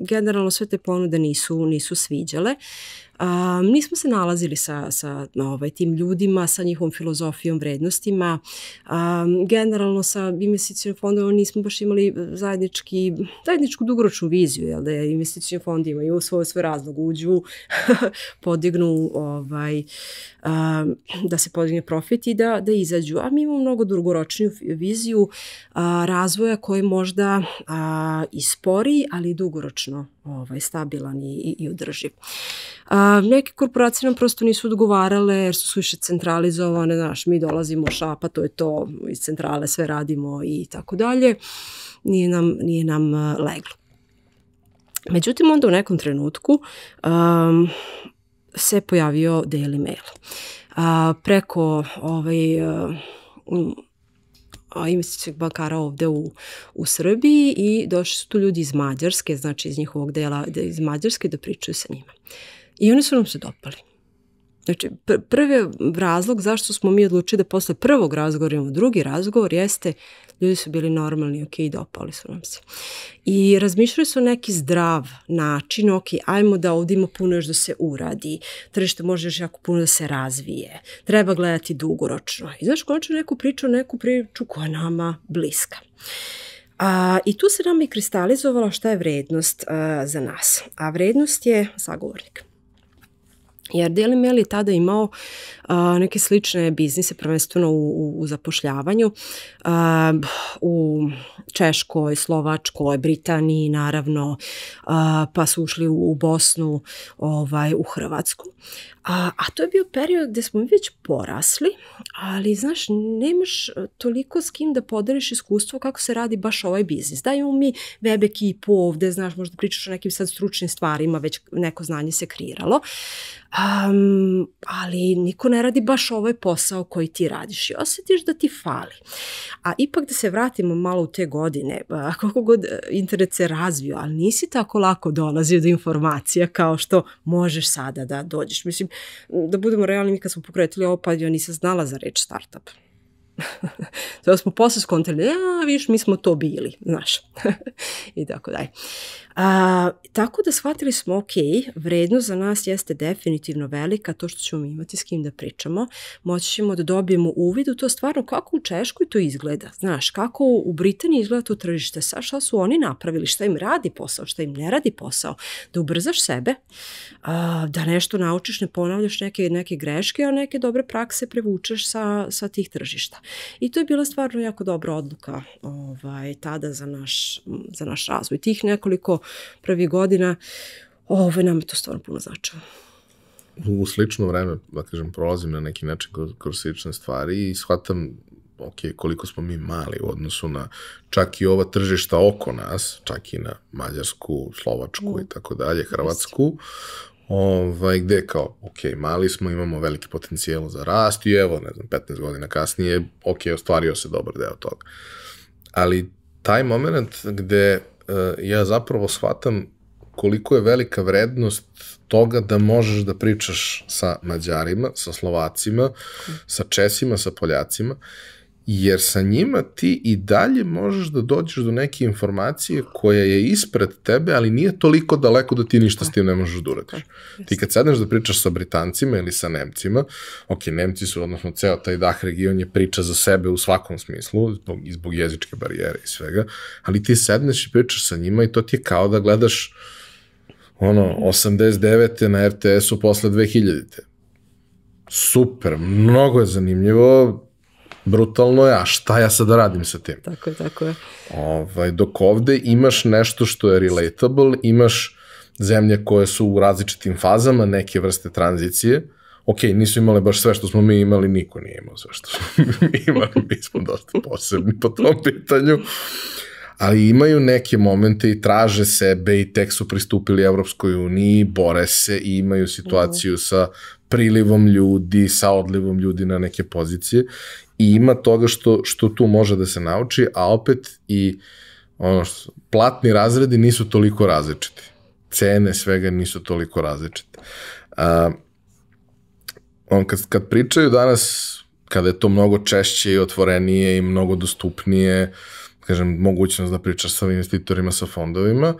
generalno sve te ponude nisu, nisu sviđale. Um, nismo se nalazili sa, sa ovaj, tim ljudima, sa njihovom filozofijom, vrednostima. Um, generalno sa investicijnim fondom nismo baš imali zajednički, zajedničku dugoročnu viziju, jel da je investicijni fond imaju svoj svoj razlog, uđu, podignu, ovaj, um, da se podigne profit i da, da izađu. A mi imamo mnogo dugoročniju viziju a, razvoja koji možda a, i spori, ali i dugoročno ovaj, stabilan i, i održiv. A, neke korporacije nam prosto nisu odgovarale jer su više centralizovane, znaš, mi dolazimo šapa, to je to, iz centrale sve radimo i tako dalje, nije nam, nije nam leglo. Međutim, onda u nekom trenutku um, se pojavio Daily Mail. A, preko ovaj... Um, investicijeg bankara ovde u, u Srbiji i došli su tu ljudi iz Mađarske, znači iz njihovog dela iz Mađarske da pričaju sa njima. I oni su nam se dopali. Znači, pr prvi razlog zašto smo mi odlučili da posle prvog razgovora imamo drugi razgovor jeste ljudi su bili normalni, ok, dopali su nam se. I razmišljali su neki zdrav način, ok, ajmo da ovdje ima puno još da se uradi, tržište može još jako puno da se razvije, treba gledati dugoročno. I znaš, konačno neku priču, neku priču koja nama bliska. A, i tu se nam i kristalizovala šta je vrednost a, za nas. A vrednost je sagovornik. Jer Daily Mail je tada imao a, neke slične biznise, prvenstveno u, u, u zapošljavanju, a, u Češkoj, Slovačkoj, Britaniji naravno, a, pa su ušli u, u Bosnu, ovaj, u Hrvatsku. A, a to je bio period gde smo već porasli, ali znaš, nemaš toliko s kim da podeliš iskustvo kako se radi baš ovaj biznis. Da, imamo mi web ekipu ovde, znaš, možda pričaš o nekim sad stručnim stvarima, već neko znanje se kreiralo. Um, ali niko ne radi baš ovaj posao koji ti radiš i osjetiš da ti fali. A ipak da se vratimo malo u te godine, koliko god internet se razvio, ali nisi tako lako dolazio do informacija kao što možeš sada da dođeš. Mislim, da budemo realni, mi kad smo pokretili ovo, pa ja nisam znala za reč startup. To smo posle skontali, a viš, mi smo to bili, znaš, i tako dalje. A, tako da shvatili smo, ok, vrednost za nas jeste definitivno velika, to što ćemo imati s kim da pričamo, moći ćemo da dobijemo uvid u to stvarno kako u Češkoj to izgleda, znaš, kako u Britaniji izgleda to tržište, šta su oni napravili, šta im radi posao, šta im ne radi posao, da ubrzaš sebe, a, da nešto naučiš, ne ponavljaš neke, neke greške, a neke dobre prakse prevučeš sa, sa tih tržišta. I to je bila stvarno jako dobra odluka ovaj, tada za naš, za naš razvoj. Tih nekoliko prvih godina, ovaj, nam je to stvarno puno značilo. U slično vreme, da kažem, prolazim na neki način kroz, kroz slične stvari i shvatam, ok, koliko smo mi mali u odnosu na čak i ova tržišta oko nas, čak i na Mađarsku, Slovačku i tako dalje, Hrvatsku, Ovaj, gde kao, ok, mali smo, imamo veliki potencijal za rast i evo, ne znam, petnaest godina kasnije, ok, ostvario se dobar deo toga. Ali taj moment gde uh, ja zapravo shvatam koliko je velika vrednost toga da možeš da pričaš sa Mađarima, sa Slovacima, sa Česima, sa Poljacima, jer sa njima ti i dalje možeš da dođeš do neke informacije koja je ispred tebe, ali nije toliko daleko da ti ništa s tim ne možeš da uradiš. Ti kad sedneš da pričaš sa Britancima ili sa Nemcima, ok, Nemci su, odnosno ceo taj D A H region je priča za sebe u svakom smislu, zbog, zbog jezičke barijere i svega, ali ti sedneš i pričaš sa njima i to ti je kao da gledaš ono, osamdeset devete na R T S-u posle dve hiljadite. Super, mnogo je zanimljivo, brutalno je, a šta ja sad da radim sa tim? Tako je, tako je. Ovaj, dok ovde imaš nešto što je relatable, imaš zemlje koje su u različitim fazama neke vrste tranzicije, ok, nisu imale baš sve što smo mi imali, niko nije imao sve što smo mi imali, mi smo dosta posebni po tom pitanju, ali imaju neke momente i traže sebe i tek su pristupili Evropskoj uniji, bore se i imaju situaciju sa prilivom ljudi, sa odlivom ljudi na neke pozicije i ima toga što, što tu može da se nauči, a opet i ono što, platni razredi nisu toliko različiti. Cene svega nisu toliko različite. A, on, kad, kad pričaju danas, kada je to mnogo češće i otvorenije i mnogo dostupnije, kažem, mogućnost da pričaš sa investitorima, sa fondovima,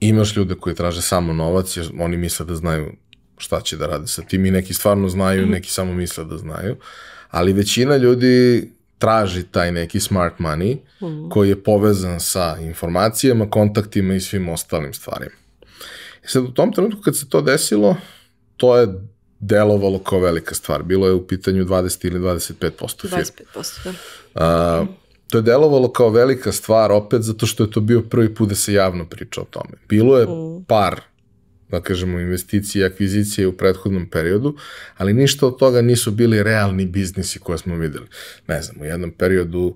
imaš ljude koji traže samo novac, jer oni misle da znaju šta će da rade sa tim i neki stvarno znaju, neki samo misle da znaju, ali većina ljudi traži taj neki smart money koji je povezan sa informacijama, kontaktima i svim ostalim stvarima. I sad u tom trenutku kad se to desilo, to je delovalo kao velika stvar. Bilo je u pitanju dvadeset ili dvadeset pet posto firme. dvadeset pet posto, da. To je delovalo kao velika stvar opet zato što je to bio prvi put da se javno priča o tome. Bilo je par, da kažemo, investicije i akvizicije u prethodnom periodu, ali ništa od toga nisu bili realni biznisi koje smo videli. Ne znam, u jednom periodu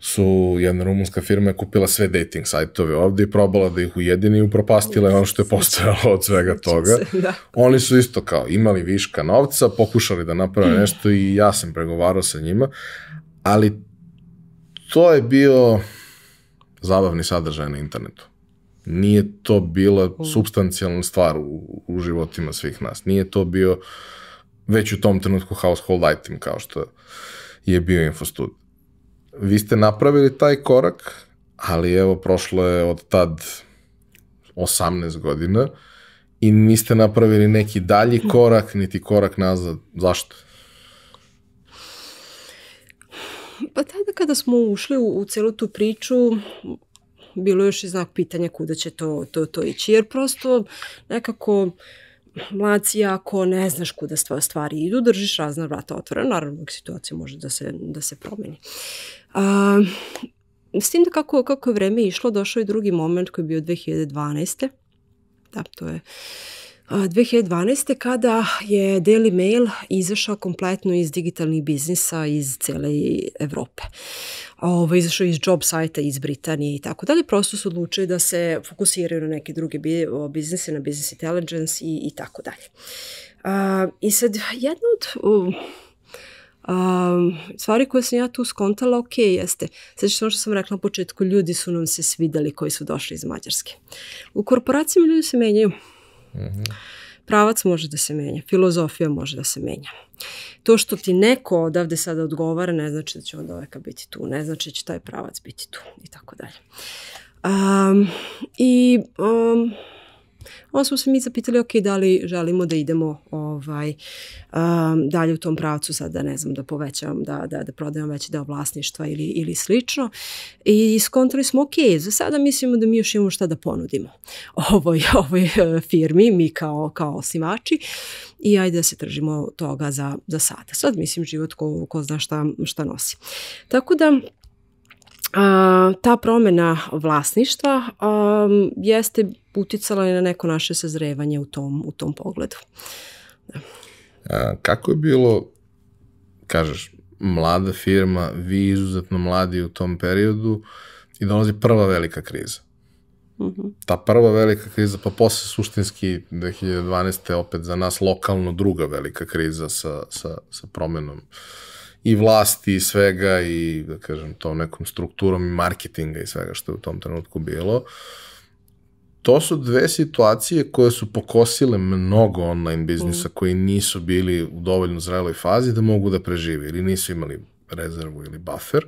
su jedna rumunska firma kupila sve dating sajtove ovde i probala da ih ujedini i upropastila ono što je postojalo od svega toga. Oni su isto kao imali viška novca, pokušali da naprave nešto i ja sam pregovarao sa njima, ali to je bio zabavni sadržaj na internetu. Nije to bila supstancijalna stvar u, u životima svih nas. Nije to bio već u tom trenutku household item kao što je bio Infostud. Vi ste napravili taj korak, ali evo prošlo je od tad osamnaest godina i niste napravili neki dalji korak, niti korak nazad. Zašto? Pa tada kada smo ušli u, u celu tu priču, bilo je još i znak pitanja kuda će to, to, to ići, jer prosto nekako mlaci, ako ne znaš kuda stvari idu, držiš razna vrata otvorena, naravno situacija može da se, da se promeni. A, s tim da kako, kako je vreme išlo, došao je drugi moment koji je bio dve hiljade dvanaeste. Da, to je dve hiljade dvanaeste kada je Daily Mail izašao kompletno iz digitalnih biznisa iz cele Evrope. Ovo, izašao iz job sajta, iz Britanije i tako dalje. Prosto su odlučili da se fokusiraju na neke druge biznise, na business intelligence i, i tako dalje. A, I sad, jedna od uh, uh, stvari koje sam ja tu skontala, ok, jeste, sad što sam rekla na početku, ljudi su nam se svidali koji su došli iz Mađarske. U korporacijama ljudi se menjaju. Pravac može da se menja, filozofija može da se menja. to što ti neko odavde sada odgovara ne znači da će on doveka biti tu, ne znači da će taj pravac biti tu i tako dalje. I onda smo se mi zapitali, ok, da li želimo da idemo dalje u tom pravcu, sad da ne znam, da povećavam, da prodajem veći deo vlasništva ili slično. I skontrali smo, ok, za sada mislimo da mi još imamo šta da ponudimo ovoj firmi, mi kao osnivači, i ajde da se tržimo toga za sada. Sad mislim život ko zna šta nosi. Tako da ta promena vlasništva jeste uticala i na neko naše sazrevanje u tom pogledu. Kako je bilo, kažeš, mlada firma, vi izuzetno mladi u tom periodu i dolazi prva velika kriza. Ta prva velika kriza, pa posle suštinski dve hiljade dvanaeste. opet za nas lokalno druga velika kriza sa promenom i vlasti i svega i, da kažem, tom nekom strukturom i marketinga i svega što je u tom trenutku bilo. To su dve situacije koje su pokosile mnogo online biznisa koji nisu bili u dovoljno zreloj fazi da mogu da prežive ili nisu imali rezervu ili buffer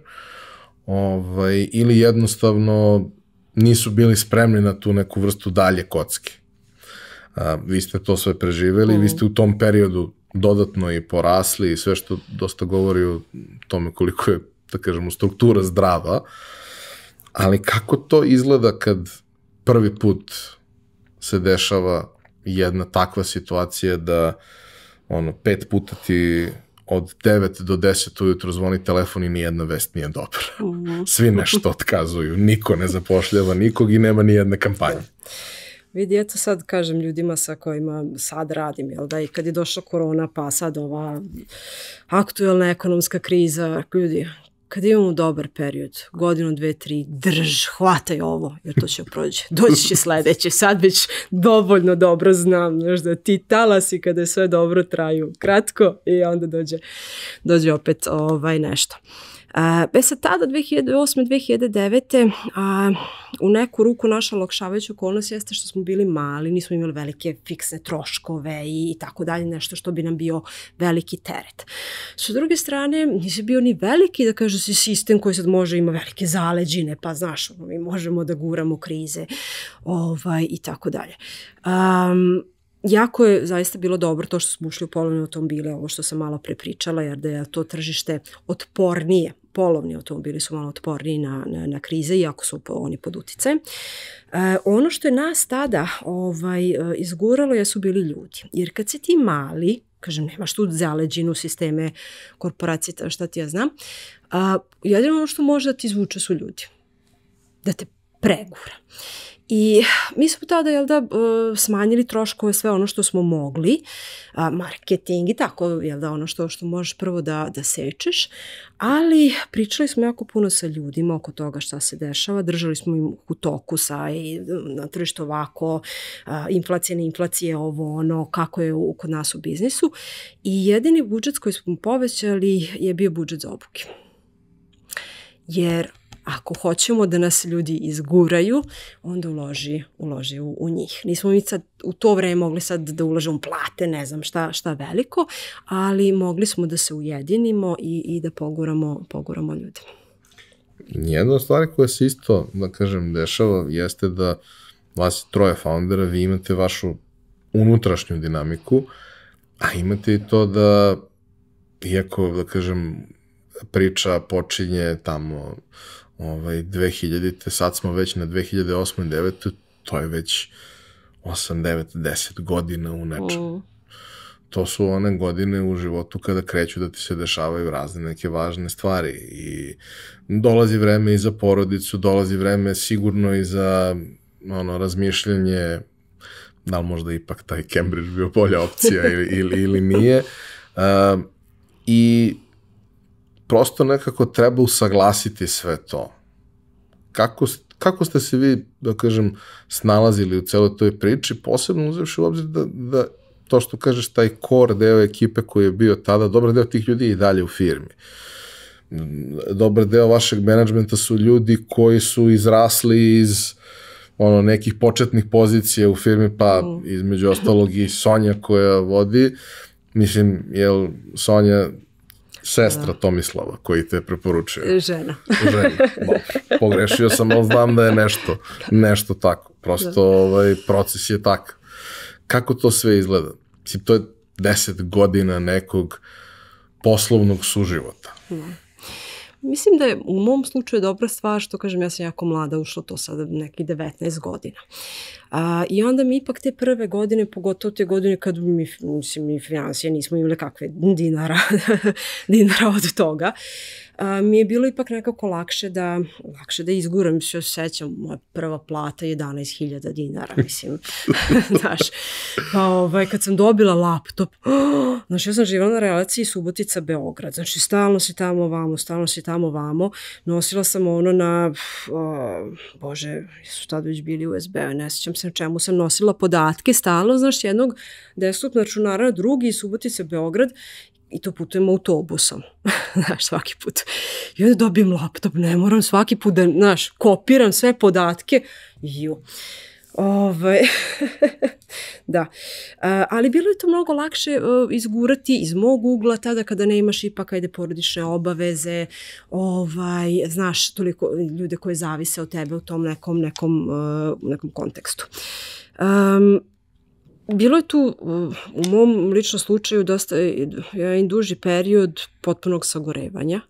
ili jednostavno nisu bili spremni na tu neku vrstu dalje kocke. Vi ste to sve preživeli i vi ste u tom periodu dodatno i porasli i sve što dosta govori o tome koliko je, da kažemo, struktura zdrava, ali kako to izgleda kad prvi put se dešava jedna takva situacija da ono, pet puta ti od devet do deset ujutro zvoni telefon i nijedna vest nije dobra. Svi nešto otkazuju, niko ne zapošljava nikog i nema nijedne kampanje. Vidi, ja to sad kažem ljudima sa kojima sad radim, jel da, i kad je došla korona, pa sad ova aktuelna ekonomska kriza, ljudi, kad imamo dobar period, godinu, dve, tri, drž, hvataj ovo, jer to će prođe, doći će sledeće, sad već dovoljno dobro znam, znaš da ti talasi kada je sve dobro traju kratko i onda dođe, dođe opet ovaj nešto. E sad tada, dve hiljade osme. dve hiljade devete. u neku ruku naša olakšavajuća okolnost jeste što smo bili mali, nismo imali velike fiksne troškove i tako dalje, nešto što bi nam bio veliki teret. S druge strane, nisi bio ni veliki, da kažu si sistem koji sad može, ima velike zaleđine, pa znaš, mi možemo da guramo krize i tako dalje. Jako je zaista bilo dobro to što smo ušli u polovne automobile, ovo što sam malo prepričala, jer da je to tržište otpornije. Polovni automobili su malo otporniji na krize, iako su oni pod uticajem. Ono što je nas tada izguralo jesu bili ljudi. Jer kad si ti mali, kažem, nemaš tu zaleđinu, sisteme, korporacije, šta ti ja znam, jedino ono što može da ti izvuče su ljudi. Da te pregura. I mi smo tada, jel da, smanjili troškove, sve ono što smo mogli, marketing i tako, jel da, ono što možeš prvo da sečeš, ali pričali smo jako puno sa ljudima oko toga šta se dešava, držali smo im u toku sa i na tržištu ovako, inflacije, ne inflacije, ovo, ono, kako je kod nas u biznisu, i jedini budžet koji smo povećali je bio budžet za obuke. Jer ako hoćemo da nas ljudi izguraju, onda uloži, uloži u, u njih. Nismo mi sad u to vreme mogli sad da ulažemo plate, ne znam šta, šta veliko, ali mogli smo da se ujedinimo i, i da poguramo, poguramo ljude. Jedna od stvari koja se isto, da kažem, dešava jeste da vas troje foundera, vi imate vašu unutrašnju dinamiku, a imate i to da, iako, da kažem, priča počinje tamo dve hiljadite, sad smo već na dve hiljade osme i dve hiljade devete, to je već osam, devet, deset godina u nečemu. To su one godine u životu kada kreću da ti se dešavaju razne neke važne stvari i dolazi vreme i za porodicu, dolazi vreme sigurno i za razmišljanje da li možda ipak taj Cambridge bio bolja opcija ili nije, i prosto nekako treba usaglasiti sve to. Kako ste se vi, da kažem, snalazili u celoj toj priči, posebno uzevši u obzir da to što kažeš, taj core deo ekipe koji je bio tada, dobar deo tih ljudi je i dalje u firmi. Dobar deo vašeg menadžmenta su ljudi koji su izrasli iz nekih početnih pozicija u firmi, pa između ostalog i Sonja koja vodi. Mislim, jel Sonja sestra Tomislava koji te preporučuje? Žena. Žena, pogrešio sam, ali znam da je nešto, nešto tako. Prosto proces je tak. Kako to sve izgleda? To je deset godina nekog poslovnog suživota. Mislim da je u mom slučaju dobra stvar što, kažem, ja sam jako mlada ušla, to sada nekih devetnaest godina. I onda mi ipak te prve godine, pogotovo te godine kad mi, mislim, mi financije nismo imali kakve dinara, dinara od toga, mi je bilo ipak nekako lakše da, lakše da izguram, se osjećam, moja prva plata je jedanaest hiljada dinara, mislim, znaš, pa ovaj, kad sam dobila laptop, znaš, ja sam živjela na relaciji Subotica-Beograd, znači, stalno si tamo ovamo, stalno si tamo ovamo, nosila sam ono na, bože, su tad već bili U S B-e, ne sjećam se na čemu sam nosila podatke, stalno, znaš, jednog desktopnog računara na drugi, Subotica-Beograd, i to putujem autobusom, znaš, svaki put. I onda dobijem laptop, ne moram svaki put da, znaš, kopiram sve podatke. Ju. Ove, da. Ali bilo je to mnogo lakše izgurati iz mog ugla tada kada ne imaš ipak, ajde, porodične obaveze, ovaj, znaš, toliko ljude koje zavise od tebe u tom nekom, nekom, nekom kontekstu. Um, Bilo je tu, u mom ličnom slučaju, dosta jedan duži period potpunog sagorevanja,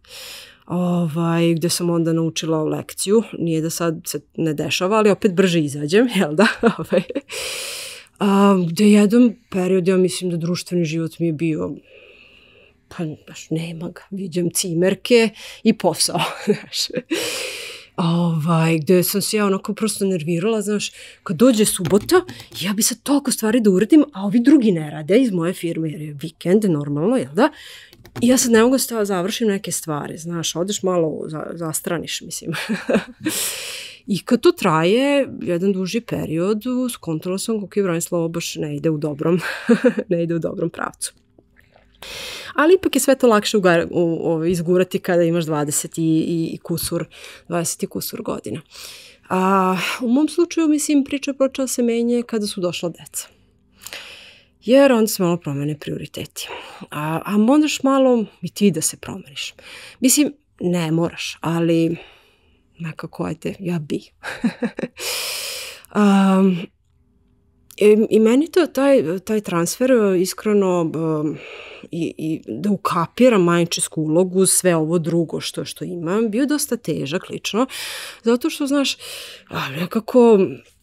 gde sam onda naučila lekciju. Nije da sad se ne dešava, ali opet brže izađem, jel da? Gde jedan period, ja mislim da društveni život mi je bio, pa baš nema ga, vidim cimerke i posao, znaš. Gde sam se ja onako prosto nervirala, znaš, kad dođe subota, ja bi sad toliko stvari da uradim, a ovi drugi ne rade iz moje firme, jer je vikend, normalno, jel da? I ja sad ne mogu da završim neke stvari, znaš, odeš malo, zastraniš, mislim. I kad to traje, jedan duži period, skontala sam kako je Branislava baš ne ide u dobrom, ne ide u dobrom pravcu. Ali ipak je sve to lakše izgurati kada imaš dvadeset i kusur godina. U mom slučaju, mislim, priča je počela se menje kada su došla deca. Jer onda se malo promene prioriteti. A moraš malo i ti da se promeniš. Mislim, ne moraš, ali nekako, ajde, ja bi. I meni to, taj transfer, iskreno, i da ukapiram majčinsku ulogu, sve ovo drugo što imam, bio dosta težak lično, zato što, znaš, nekako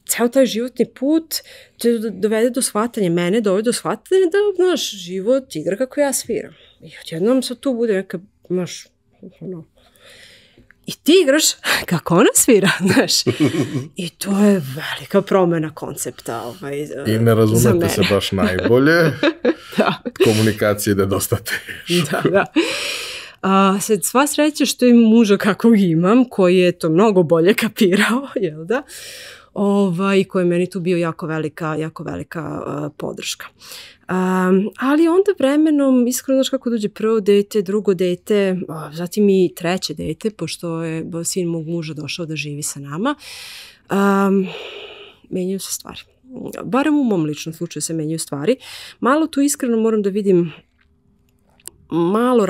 ceo taj životni put te dovede do shvatanja, mene dovede do shvatanja da, znaš, život igra kako ja sviram. I odjednom sad tu bude neka, znaš, ono, i ti igraš kako ona svira, znaš. I to je velika promena koncepta za mene. I ne razumete se baš najbolje. Komunikacija ide dosta teško. Da, da. Sva sreća što im muža kakvog imam, koji je to mnogo bolje kapirao, jel da? I koji je meni tu bio jako velika podrška. Ali onda vremenom, iskreno, znaš kako dođe prvo dete, drugo dete, zatim i treće dete, pošto je sin mog muža došao da živi sa nama, menjaju se stvari. Barem u mom ličnom slučaju se menjaju stvari. Malo tu iskreno moram da vidim malo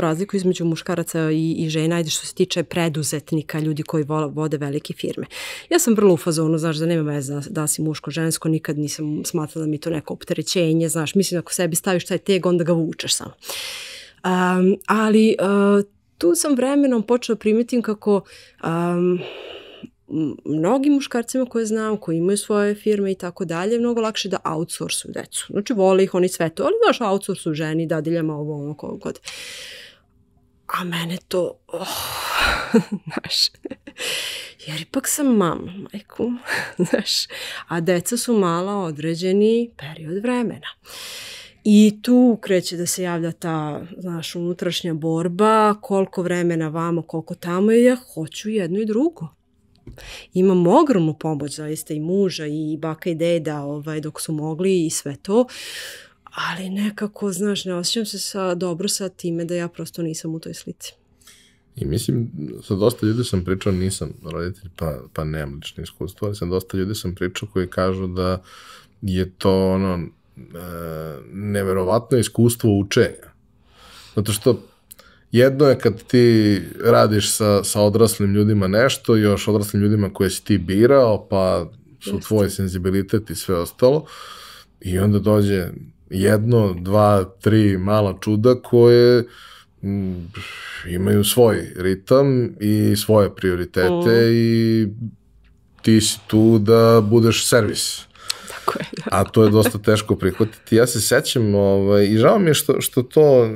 razliku između muškaraca i žena, ajde, što se tiče preduzetnika, ljudi koji vode velike firme. Ja sam vrlo u fazonu, znaš, da nema veze da si muško, žensko, nikad nisam smatrala da mi to neko opterećenje, znaš, mislim, ako sebi staviš taj teg, onda ga vučeš samo. Ali tu sam vremenom počela primetim kako mnogim muškarcima koje znam, koji imaju svoje firme i tako dalje, mnogo lakše da outsourcuju decu. Znači, vole ih oni sve to, ali znaš, outsourcuju ženi, dadiljama, ovo, ono, koliko god. A mene to, znaš, jer ipak sam mama, majku, znaš, a deca su mala određeni period vremena. I tu kreće da se javlja ta, znaš, unutrašnja borba, koliko vremena vamo, koliko tamo, i ja hoću jedno i drugo. Imam ogromnu pomoć, zaista, i muža i baka i deda dok su mogli i sve to, ali nekako, znaš, ne osjećam se dobro sa time da ja prosto nisam u toj slici. I mislim, sa dosta ljudi sam pričao, nisam roditelj pa nemam lično iskustvo, ali sa dosta ljudi sam pričao koji kažu da je to ono neverovatno iskustvo učenja. Zato što jedno je kad ti radiš sa, sa odraslim ljudima nešto, još odraslim ljudima koje si ti birao, pa su tvoj senzibilitet i sve ostalo, i onda dođe jedno, dva, tri mala čuda koje m, imaju svoj ritam i svoje prioritete mm. i ti si tu da budeš servis. Tako je, da. A to je dosta teško prihvatiti. Ja se sećam ovaj, i žao mi je što, što to...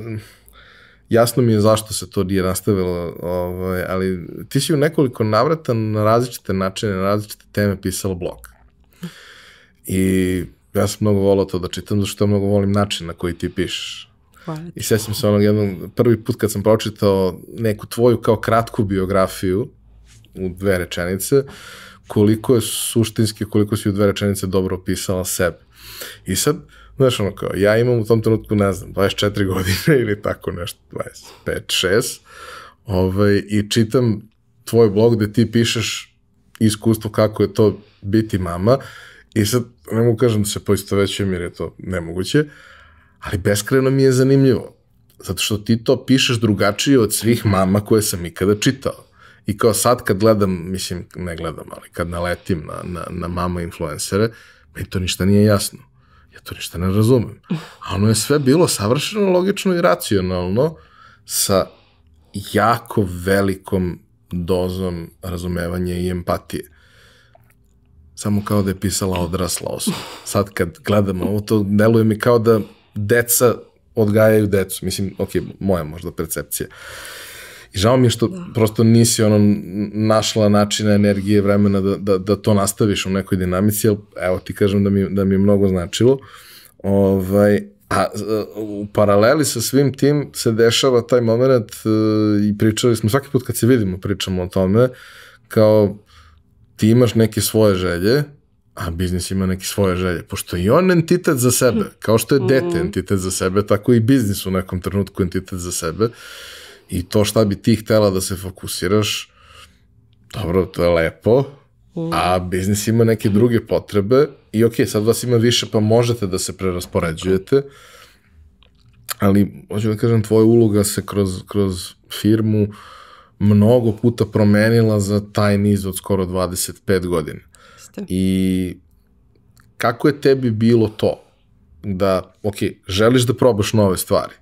Jasno mi je zašto se to nije nastavilo, ovaj, ali ti si u nekoliko navrata na različite načine, na različite teme pisala blog. I ja sam mnogo volao to da čitam, zašto ja mnogo volim način na koji ti pišeš. I sećam se onog jednog, prvi put kad sam pročitao neku tvoju kao kratku biografiju, u dve rečenice, koliko je suštinski, koliko si u dve rečenice dobro opisala sebe. I sad, znaš ono kao, ja imam u tom trenutku, ne znam, dvadeset četiri godine ili tako nešto, dvadeset pet šest, ovaj, i čitam tvoj blog gde ti pišeš iskustvo kako je to biti mama, i sad ne mogu kažem da se poistovećujem jer je to nemoguće, ali beskrajno mi je zanimljivo, zato što ti to pišeš drugačije od svih mama koje sam ikada čitao. I kao sad kad gledam, mislim, ne gledam, ali kad naletim na, na, na mama influencere, meni to ništa nije jasno. Ja to ništa ne razumem. A ono je sve bilo savršeno logično i racionalno sa jako velikom dozom razumevanja i empatije. Samo kao da je pisala odrasla osoba. Sad kad gledam ovo, to deluje mi kao da deca odgajaju decu. Mislim, ok, moja možda percepcija. I žao mi je što da. prosto nisi ono našla načina, energije, vremena da, da, da to nastaviš u nekoj dinamici, ali evo ti kažem da mi, da mi je mnogo značilo. Ovaj, a u paraleli sa svim tim se dešava taj moment e, i pričali smo, svaki put kad se vidimo pričamo o tome, kao ti imaš neke svoje želje, a biznis ima neke svoje želje, pošto i on entitet za sebe, kao što je dete entitet za sebe, tako i biznis u nekom trenutku entitet za sebe. I to šta bi ti htela da se fokusiraš, dobro, to je lepo, a biznis ima neke druge potrebe i ok, sad vas ima više pa možete da se preraspoređujete, ali hoću da kažem, tvoja uloga se kroz, kroz firmu mnogo puta promenila za taj niz od skoro dvadeset pet godina. I kako je tebi bilo to? Da, ok, želiš da probaš nove stvari,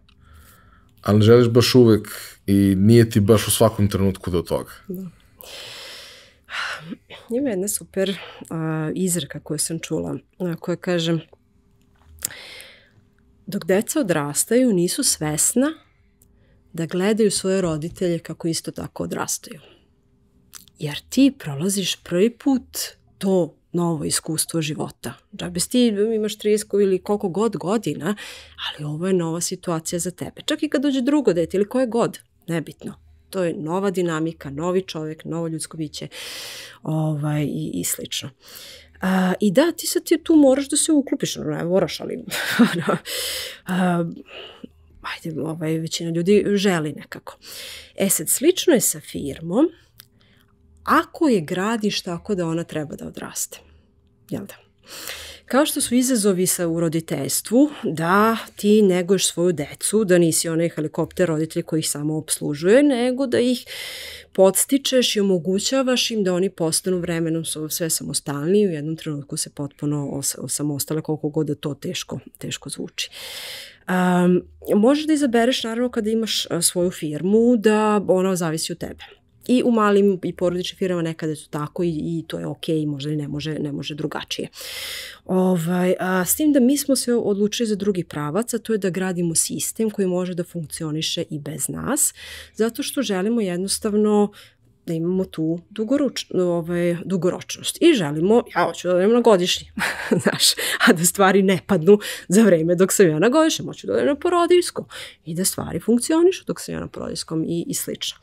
ali želiš baš uvek i nije ti baš u svakom trenutku do toga. Da. Ima jedna super uh, izreka koju sam čula, uh, koja kaže: dok deca odrastaju, nisu svesna da gledaju svoje roditelje kako isto tako odrastaju. Jer ti prolaziš prvi put to novo iskustvo života. Da bez ti imaš trideset ili koliko god godina, ali ovo je nova situacija za tebe. Čak i kad dođe drugo dete ili koje god, nebitno. To je nova dinamika, novi čovjek, novo ljudsko biće ovaj, i, i slično. A, I da, ti sad ti tu moraš da se uklopiš, ne moraš, ali... A, ajde, ovaj, većina ljudi želi nekako. E sad, slično je sa firmom, ako je gradiš tako da ona treba da odraste. Jel da? Kao što su izazovi sa u roditeljstvu, da ti neguješ svoju decu, da nisi onaj helikopter roditelj koji ih samo obslužuje, nego da ih podstičeš i omogućavaš im da oni postanu vremenom sve samostalniji, u jednom trenutku se potpuno osamostale, koliko god da to teško, teško zvuči. Um, možeš da izabereš, naravno, kada imaš svoju firmu, da ona zavisi od tebe. I u malim i porodičnim firmama nekada su tako i, i to je okej, okay, možda i ne može, ne može drugačije. Ovaj, a, s tim da mi smo se odlučili za drugi pravac, a to je da gradimo sistem koji može da funkcioniše i bez nas, zato što želimo jednostavno da imamo tu ovaj, dugoročnost. I želimo, ja hoću da dodajem na godišnji, znaš, a da stvari ne padnu za vreme dok sam ja na godišnjem, hoću da dodajem na porodiljskom i da stvari funkcionišu dok sam ja na porodiljskom i, i slično.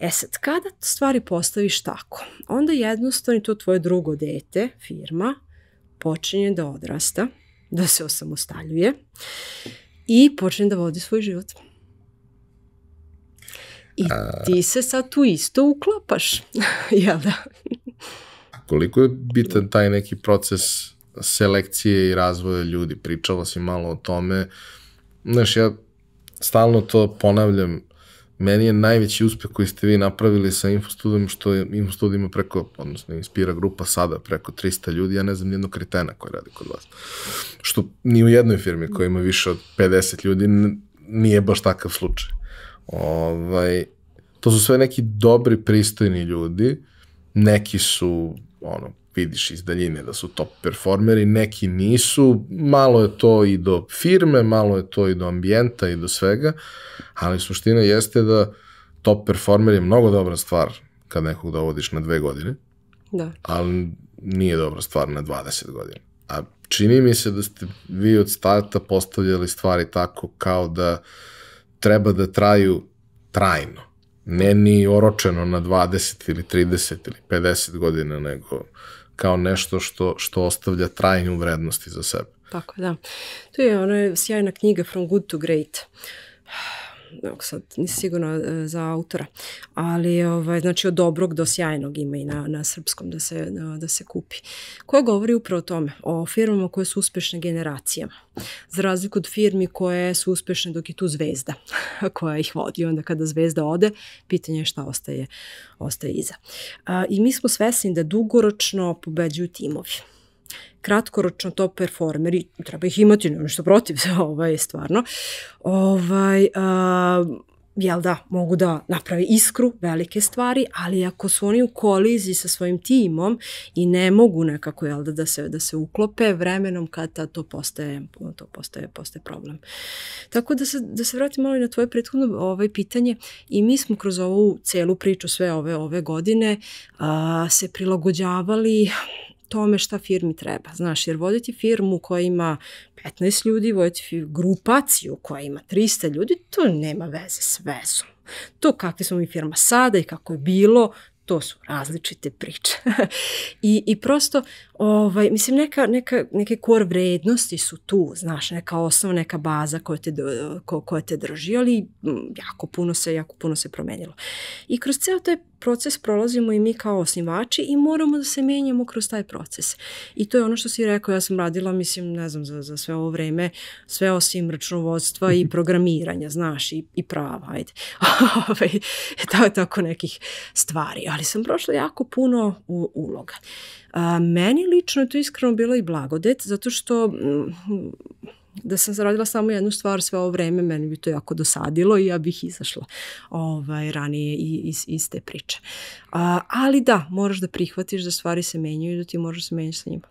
E sad, kada stvari postaviš tako, onda jednostavno to tvoje drugo dete, firma, počinje da odrasta, da se osamostaljuje i počinje da vodi svoj život. I A... ti se sad tu isto uklapaš, jel da? A koliko je bitan taj neki proces selekcije i razvoja ljudi. Pričala si malo o tome. Znaš, ja stalno to ponavljam. Meni je najveći uspeh koji ste vi napravili sa Infostudom, što je Infostud ima preko, odnosno Inspira grupa sada, preko tristo ljudi, ja ne znam nijednog kretena koji radi kod vas. Što ni u jednoj firmi koja ima više od pedeset ljudi nije baš takav slučaj. To su sve neki dobri, pristojni ljudi, neki su, ono, vidiš iz daljine da su top performeri, neki nisu, malo je to i do firme, malo je to i do ambijenta i do svega, ali suština jeste da top performer je mnogo dobra stvar kad nekog dovodiš na dve godine, ali nije dobra stvar na dvadeset godina. A čini mi se da ste vi od starta postavljali stvari tako kao da treba da traju trajno, ne ni oročeno na dvadeset ili trideset ili pedeset godina, nego kao nešto što ostavlja trajnu vrednost iza sebe. Tako, da. To je ona sjajna knjiga From Good to Great. Sad nisam sigurna za autora, ali znači od dobrog do sjajnog ima i na srpskom da se kupi. Koja govori upravo o tome, o firmama koje su uspešne generacijama, za razliku od firmi koje su uspešne dok je tu zvezda koja ih vodi. Onda kada zvezda ode, pitanje je šta ostaje iza. I mi smo svesni da dugoročno pobeđuju timovi. Kratkoročno top performeri, treba ih imati, nema ništa protiv, stvarno, jel da, mogu da naprave iskru, velike stvari, ali ako su oni u koliziji sa svojim timom i ne mogu nekako, jel da, da se uklope vremenom kada to postaje problem. Tako da se vratim malo i na tvoje prethodno pitanje, i mi smo kroz ovu celu priču sve ove godine se prilagođavali tome šta firmi treba, znaš, jer voditi firmu koja ima petnaest ljudi, voditi grupaciju koja ima tristo ljudi, to nema veze s vezom. To kakve smo mi firma sada i kako je bilo, to su različite priče. I prosto, mislim, neke core vrednosti su tu, znaš, neka osnova, neka baza koja te drži, ali jako puno se promenilo. I kroz ceo taj proces prolazimo i mi kao osnivači i moramo da se menjamo kroz taj proces. I to je ono što si rekao, ja sam radila, mislim, ne znam, za sve ovo vreme, sve osim računovodstva i programiranja, znaš, i prava, ajde. To je tako nekih stvari, ali sam prošla jako puno uloga. Meni lično je to iskreno bila i blagodet, zato što da sam zaradila samo jednu stvar sve ovo vreme, meni bi to jako dosadilo i ja bih izašla ranije iz te priče. Ali da, moraš da prihvatiš da stvari se menjaju i da ti možeš se menjati sa njima.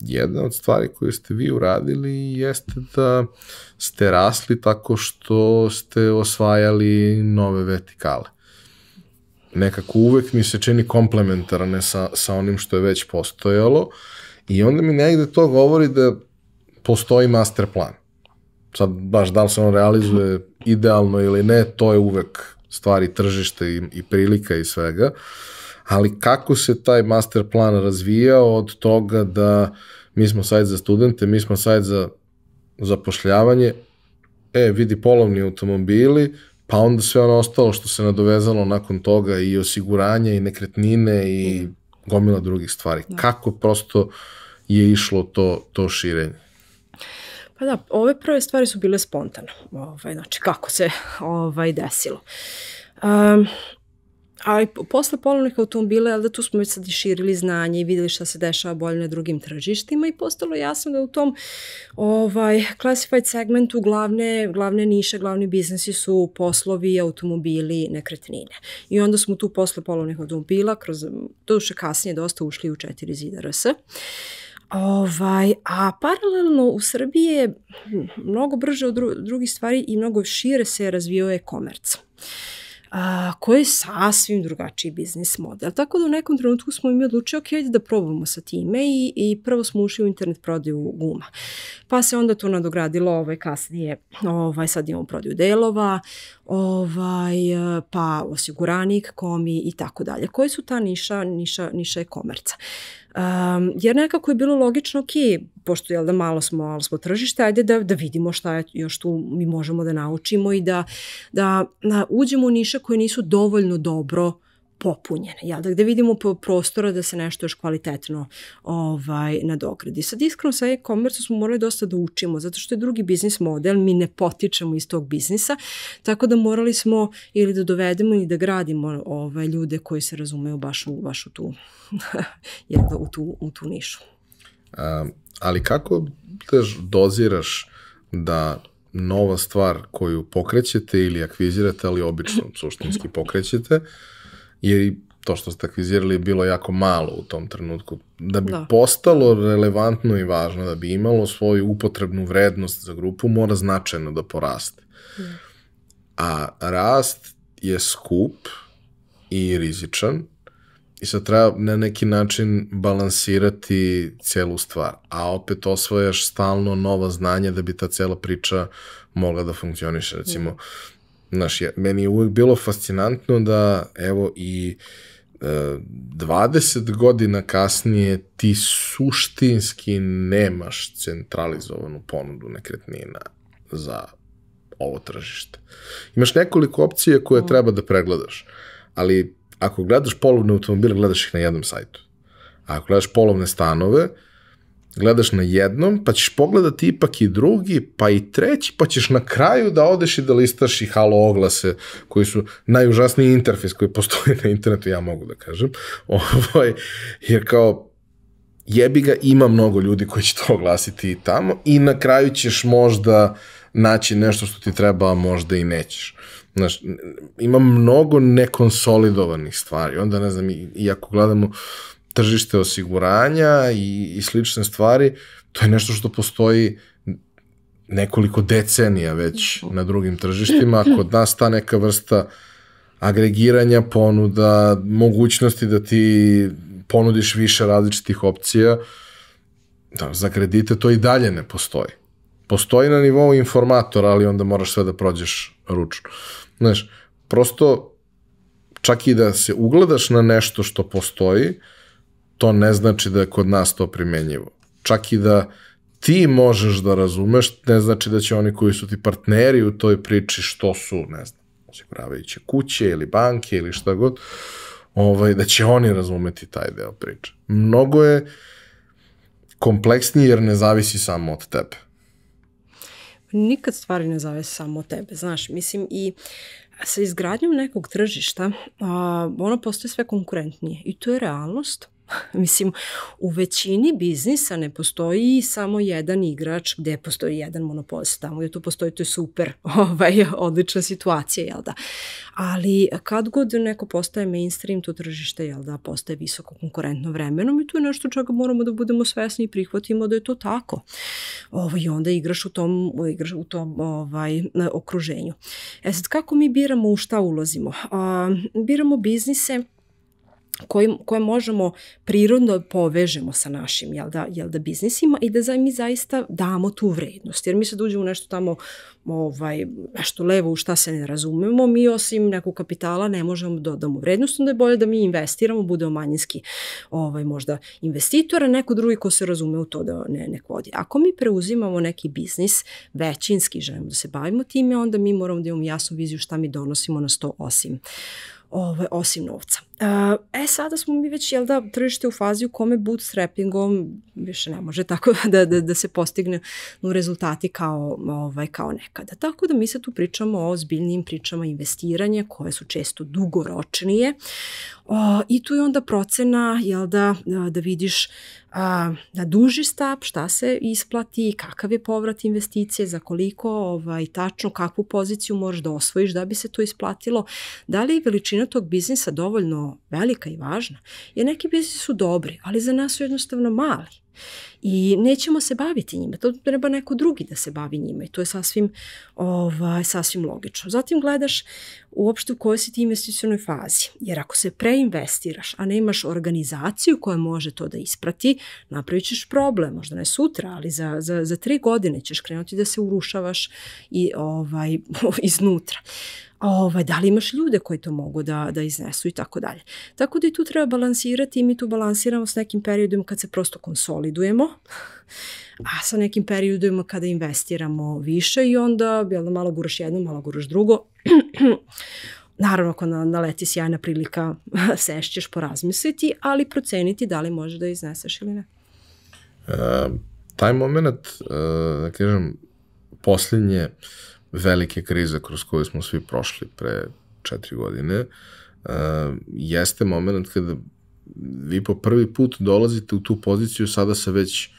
Jedna od stvari koju ste vi uradili jeste da ste rasli tako što ste osvajali nove vertikale. Nekako uvek mi se čini komplementarne sa onim što je već postojalo i onda mi negde to govori da postoji master plan. Sad baš da li se on realizuje idealno ili ne, to je uvek stvari tržišta i prilika i svega, ali kako se taj master plan razvijao od toga da mi smo sajt za studente, mi smo sajt za zapošljavanje, e, vidi Polovni automobili, pa onda sve ono ostalo što se nadovezalo nakon toga i osiguranje i nekretnine i gomila drugih stvari. Kako prosto je išlo to širenje? Pa da, ove prve stvari su bile spontane, znači kako se desilo. Ali posle Polovnih automobila, tu smo već sad i širili znanje i videli šta se dešava bolje na drugim tržištima i postalo jasno da u tom classified segmentu glavne niše, glavni biznesi su poslovi, automobili, nekretnine. I onda smo tu posle Polovnih automobila, doduše kasnije dosta, ušli u Četiri zida er es. A paralelno u Srbiji je mnogo brže od drugih stvari i mnogo šire se razvijao e-commerce, koji je sasvim drugačiji biznis model. Tako da u nekom trenutku smo im odlučili, ok, da probamo sa time i prvo smo ušli u internet prodaju guma. Pa se onda to nadogradilo kasnije, sad imamo prodaju delova, pa osiguranik, komi i tako dalje. Koje su ta niša e-komerca? Jer nekako je bilo logično, ok, pošto je da malo smo tržište, ajde da vidimo šta još tu mi možemo da naučimo i da uđemo u niše koje nisu dovoljno dobro popunjene, jel da, gde vidimo prostora da se nešto još kvalitetno ovaj, nadogradi. Sad iskreno sa e-commerce smo morali dosta da učimo, zato što je drugi biznis model, mi ne potičemo iz tog biznisa, tako da morali smo ili da dovedemo ili da gradimo ovaj, ljude koji se razumeju baš u, baš u, tu, da, u, tu, u tu nišu. Um, ali kako daš, doziraš da nova stvar koju pokrećete ili akvizirate, ali obično suštinski pokrećete, jer i to što ste akvizirali je bilo jako malo u tom trenutku, da bi da. postalo relevantno i važno, da bi imalo svoju upotrebnu vrednost za grupu, mora značajno da poraste. Mm. A rast je skup i rizičan i sad treba na neki način balansirati celu stvar, a opet osvajaš stalno nova znanja da bi ta cela priča mogla da funkcioniše, recimo. Mm. Znaš, meni je uvijek bilo fascinantno da, evo, i dvadeset godina kasnije ti suštinski nemaš centralizovanu ponudu nekretnina za ovo tržište. Imaš nekoliko opcija koje treba da pregledaš, ali ako gledaš polovne automobile, gledaš ih na jednom sajtu. A ako gledaš polovne stanove, gledaš na jednom, pa ćeš pogledati ipak i drugi, pa i treći, pa ćeš na kraju da odeš i da listaš i halo oglase, koji su najužasniji interfejs koji postoji na internetu, ja mogu da kažem. Jer kao, jebi ga, ima mnogo ljudi koji će to oglasiti i tamo i na kraju ćeš možda naći nešto što ti treba, a možda i nećeš. Znaš, ima mnogo nekonsolidovanih stvari. Onda, ne znam, i ako gledamo tržište osiguranja i slične stvari, to je nešto što postoji nekoliko decenija već na drugim tržištima. Kod nas ta neka vrsta agregiranja ponuda, mogućnosti da ti ponudiš više različitih opcija, za kredite to i dalje ne postoji. Postoji na nivou informatora, ali onda moraš sve da prođeš ručno. Znaš, prosto čak i da se ugledaš na nešto što postoji, to ne znači da je kod nas to primenjivo. Čak i da ti možeš da razumeš, ne znači da će oni koji su ti partneri u toj priči, što su, ne znam, osiguravajuće kuće ili banke ili šta god, ovaj, da će oni razumeti taj deo priče. Mnogo je kompleksniji jer ne zavisi samo od tebe. Nikad stvari ne zavisi samo od tebe, znaš, mislim i sa izgradnjom nekog tržišta, a, ono postoje sve konkurentnije i to je realnost. Mislim, u većini biznisa ne postoji samo jedan igrač gde postoji jedan monopolist, tamo gde to postoji, to je super, ovaj, odlična situacija, jel da. Ali kad god neko postaje mainstream, to tržište, jel da, postaje visoko konkurentno vremenom i to je nešto čega moramo da budemo svesni i prihvatimo da je to tako. Ovo, i onda igraš u tom, igraš u tom ovaj, okruženju. E sad, kako mi biramo u šta ulazimo? A, biramo biznise Koje, koje možemo prirodno povežemo sa našim, jel da, jel da, biznisima i da za, mi zaista damo tu vrednost. Jer mi se uđemo u nešto tamo, ovaj, nešto levo u šta se ne razumemo, mi osim nekog kapitala ne možemo dodamo vrednost, onda je bolje da mi investiramo, budemo manjinski ovaj, možda investitora, neko drugi ko se razume u to da ne, ne vodi. Ako mi preuzimamo neki biznis, većinski želimo da se bavimo time, onda mi moramo da imamo jasnu viziju šta mi donosimo na sto osim. Ovaj, osim novca. E, sada smo mi već, jel da, tržište u fazi u kome bootstrappingom više ne može tako da, da, da se postigne u rezultati kao, ovaj, kao nekada. Tako da mi se tu pričamo o ozbiljnim pričama investiranja koje su često dugoročnije o, i tu je onda procena, jel da, da vidiš a, na duži stav šta se isplati, kakav je povrat investicije, za koliko ovaj, tačno kakvu poziciju možeš da osvojiš da bi se to isplatilo, da li je veličina tog biznisa dovoljno velika i važna, jer neki biznisi su dobri, ali za nas su jednostavno mali i nećemo se baviti njima, to treba neko drugi da se bavi njima i to je sasvim, ovaj, sasvim logično. Zatim gledaš uopšte u kojoj si ti investicionoj fazi, jer ako se preinvestiraš, a ne imaš organizaciju koja može to da isprati, napravit ćeš problem, možda ne sutra, ali za, za, za tri godine ćeš krenuti da se urušavaš i, ovaj, iznutra. Ovaj, da li imaš ljude koji to mogu da, da iznesu i tako dalje. Tako da i tu treba balansirati i mi tu balansiramo s nekim periodom kad se prosto konsolidujemo, a sa nekim periodom kada investiramo više i onda jel, malo guraš jedno, malo guraš drugo. Naravno, ako naleti sjajna prilika, sešćeš, porazmisliti, ali proceniti da li možeš da izneseš ili ne. Taj moment, da kažem, posljednje velike krize kroz koju smo svi prošli pre četiri godine, jeste moment kada vi po prvi put dolazite u tu poziciju sada sa već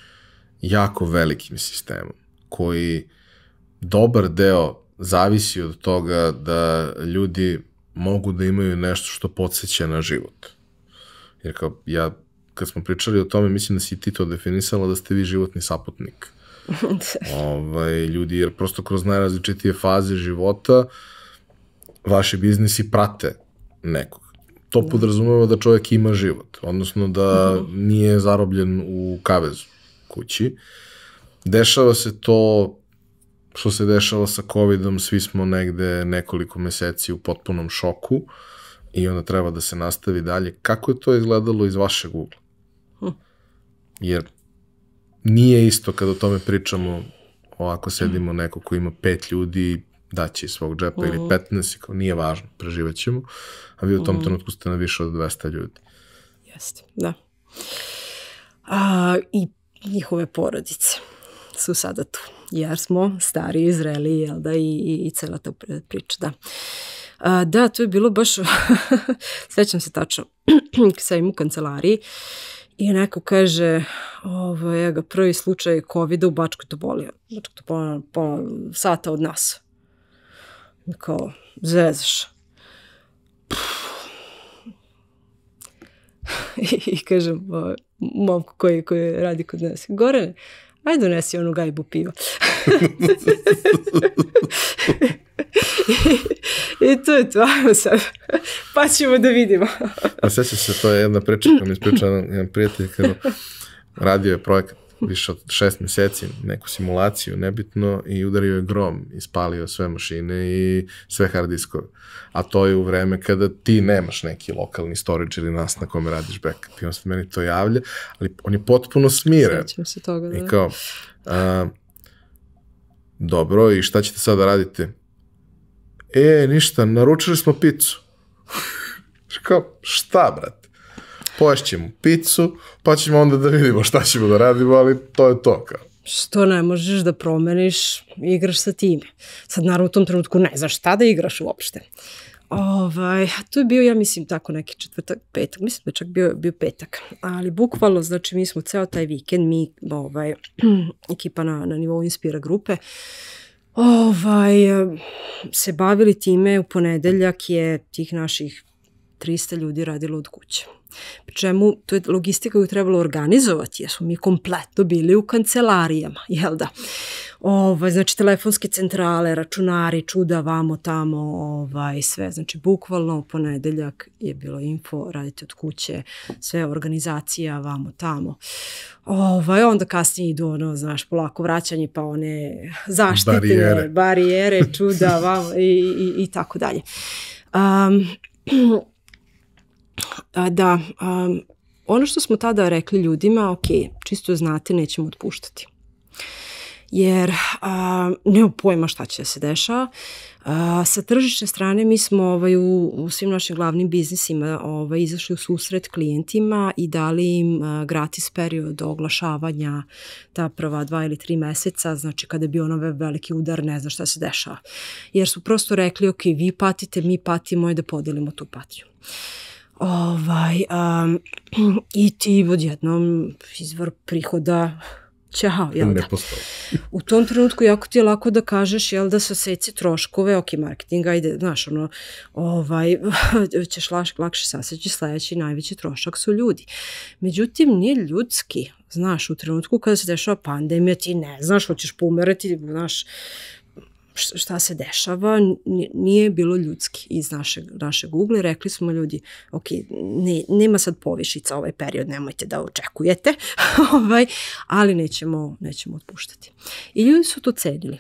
jako velikim sistemom, koji dobar deo zavisi od toga da ljudi mogu da imaju nešto što podsjeća na život. Jer kao ja, kad smo pričali o tome, mislim da si ti to definisala da ste vi životni saputnik. Ljudi, jer prosto kroz najrazličitije faze života vaši biznisi prate nekog. To podrazumeva da čovjek ima život, odnosno da nije zarobljen u kavezu kući. Dešava se to što se dešava sa kovidom, svi smo negde nekoliko meseci u potpunom šoku i onda treba da se nastavi dalje. Kako je to izgledalo iz vašeg ugla? Jer nije isto kada o tome pričamo, ovako sedimo neko koji ima pet ljudi, daće iz svog džepa ili petnaest, kao nije važno, preživat ćemo, a vi u tom trenutku ste na više od dvesta ljudi. Jeste, da. I njihove porodice su sada tu, jer smo stari, zreli, jel da, i cela ta priča, da. Da, to je bilo baš, sećam se tačno, sa im u kancelariji i neko kaže, prvi slučaj kovida u Bačkoj Topoli, Bačka Topola pola sata od nas. Kao, zezaš. I kažem momku koji radi kod nas, Gorane, aj donesi onu gajbu piva. I to je to, ajmo sad, pa ćemo da vidimo. A sjeća se, to je jedna priča koja mi ispriča jedan prijatelj, kada radio je projekat više od šest meseci, neku simulaciju, nebitno, i udario je grom, ispalio sve mašine i sve hard diskove. A to je u vreme kada ti nemaš neki lokalni storage ili nas na kome radiš backup. I on se meni to javlja, ali on je potpuno smiren. Sjećam se toga, da. I kao, dobro, i šta ćete sad da radite? E, ništa, naručili smo picu. Kao, šta, brate? Poješćemo picu, pa ćemo onda da vidimo šta ćemo da radimo, ali to je to, kao. Što ne možeš da promeniš, igraš sa time. Sad, naravno, u tom trenutku ne znaš šta da igraš uopšte. To je bio, ja mislim, tako neki četvrtak, petak, mislim da je čak bio petak. Ali bukvalno, znači, mi smo ceo taj vikend, mi, ekipa na nivou Inspira grupe, se bavili time. U ponedeljak je tih naših trista ljudi radilo od kuće. Pri čemu, to je logistika koju je trebalo organizovati, jer smo mi kompletno bili u kancelarijama, jel da? Znači, telefonske centrale, računari, čuda, vamo, tamo, sve. Znači, bukvalno u ponedeljak je bilo info, radite od kuće, sve organizacija, vamo, tamo. Onda kasnije idu, ono, znaš, polako vraćanje, pa one zaštitne barijere, čuda, vamo i tako dalje. Da, ono što smo tada rekli ljudima, ok, čisto znate, nećemo otpuštati. Jer nema pojma šta će da se dešava. Sa tržične strane mi smo u svim našim glavnim biznisima izašli u susret klijentima i dali im gratis period oglašavanja, ta prva dva ili tri meseca, znači kada je bio ono veliki udar, ne zna šta se dešava. Jer su prosto rekli, ok, vi patite, mi patimo i da podelimo tu patnju. I ti odjednom izvor prihoda, ćao, jel da? U tom trenutku jako ti je lako da kažeš, jel da, sa seci troškove, ok, marketinga, ajde, znaš, ono, ćeš lakše saseći, sledeći najveći trošak su ljudi. Međutim, nije ljudski, znaš, u trenutku kada se dešava pandemija, ti ne znaš, hoćeš pomerati, znaš, šta se dešava, nije bilo ljudski iz našeg ugla. Rekli smo ljudi, ok, nema sad povišica ovaj period, nemojte da očekujete, ali nećemo otpuštati. I ljudi su to cenili,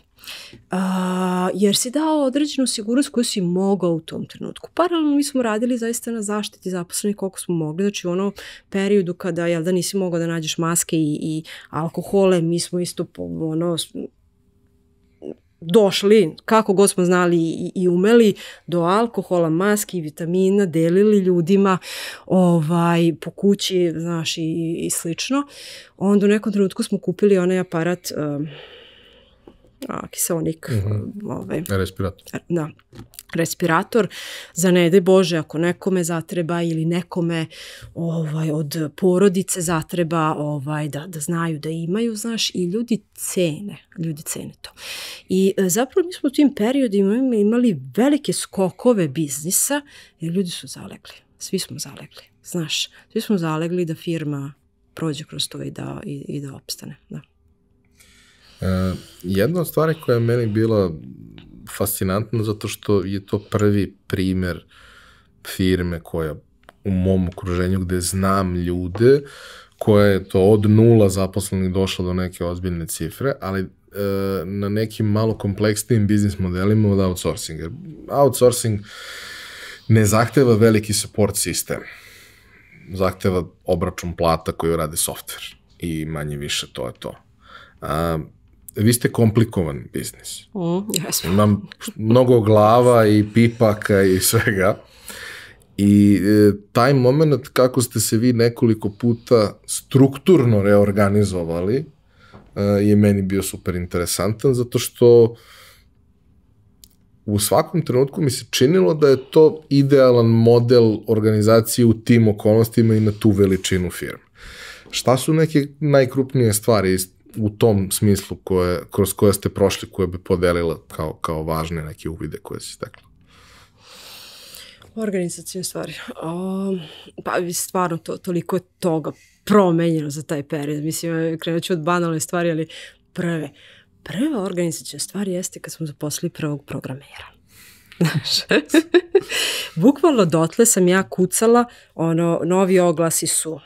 jer si dao određenu sigurnost koju si mogao u tom trenutku. Paralelno mi smo radili zaista na zaštiti zaposlenih koliko smo mogli, znači u onom periodu kada, jel da, nisi mogao da nađeš maske i alkohole, mi smo isto ono došli, kako god smo znali i umeli, do alkohola, maski, vitamina, delili ljudima po kući, znaš, i slično. Onda u nekom trenutku smo kupili onaj aparat, kiseonik, respirator. Da, respirator, za ne daj Bože, ako nekome zatreba ili nekome od porodice zatreba, da znaju da imaju, znaš, i ljudi cene, ljudi cene to. I zapravo mi smo u tim periodima imali velike skokove biznisa, jer ljudi su zalegli, svi smo zalegli, znaš, svi smo zalegli da firma prođe kroz to i da opstane, da. Jedna od stvari koja je meni bila fascinantna zato što je to prvi primer firme koja u mom okruženju gde znam ljude koja je to od nula zaposlenih došla do neke ozbiljne cifre, ali na nekim malo kompleksnim biznis modelima od outsourcinga. Outsourcing ne zahteva veliki support sistem, zahteva obračun plata koju radi softver i manje više to je to. Vi ste komplikovan biznis. Imam mnogo glava i pipaka i svega. I taj moment kako ste se vi nekoliko puta strukturno reorganizovali je meni bio super interesantan, zato što u svakom trenutku mi se činilo da je to idealan model organizacije u tim okolnostima i na tu veličinu firme. Šta su neke najkrupnije stvari iz u tom smislu kroz koje ste prošli, koje bi podelila kao važne neke uvide koje si stekla? Organizacijne stvari. Pa stvarno toliko je toga promenjeno za taj period. Mislim, krenut ću od banalne stvari, ali prve. Prva organizacijna stvar jeste kad smo zaposlili prvog programera. Bukvalno dotle sam ja kucala, ono, novi oglasi su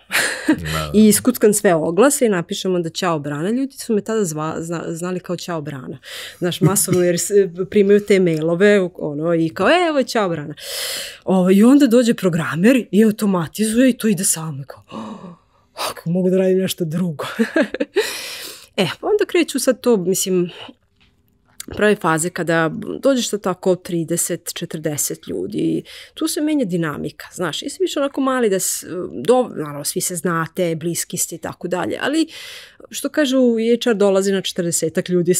i iskuckam sve oglase i napišem onda Ćao Brana. Ljudi su me tada znali kao Ćao Brana, znaš, masovno, jer primaju te mailove, ono, i kao evo Ćao Brana, i onda dođe programer i automatizuje i to ide samo, kao ako mogu da radim nešto drugo. E, onda kreću sad to, mislim, prave faze kada dođeš do tako trideset četrdeset ljudi, tu se menja dinamika, znaš, i svi više onako mali da, naravno, svi se znate, bliski ste i tako dalje, ali što kažu, ha er dolazi na četrdesetak ljudi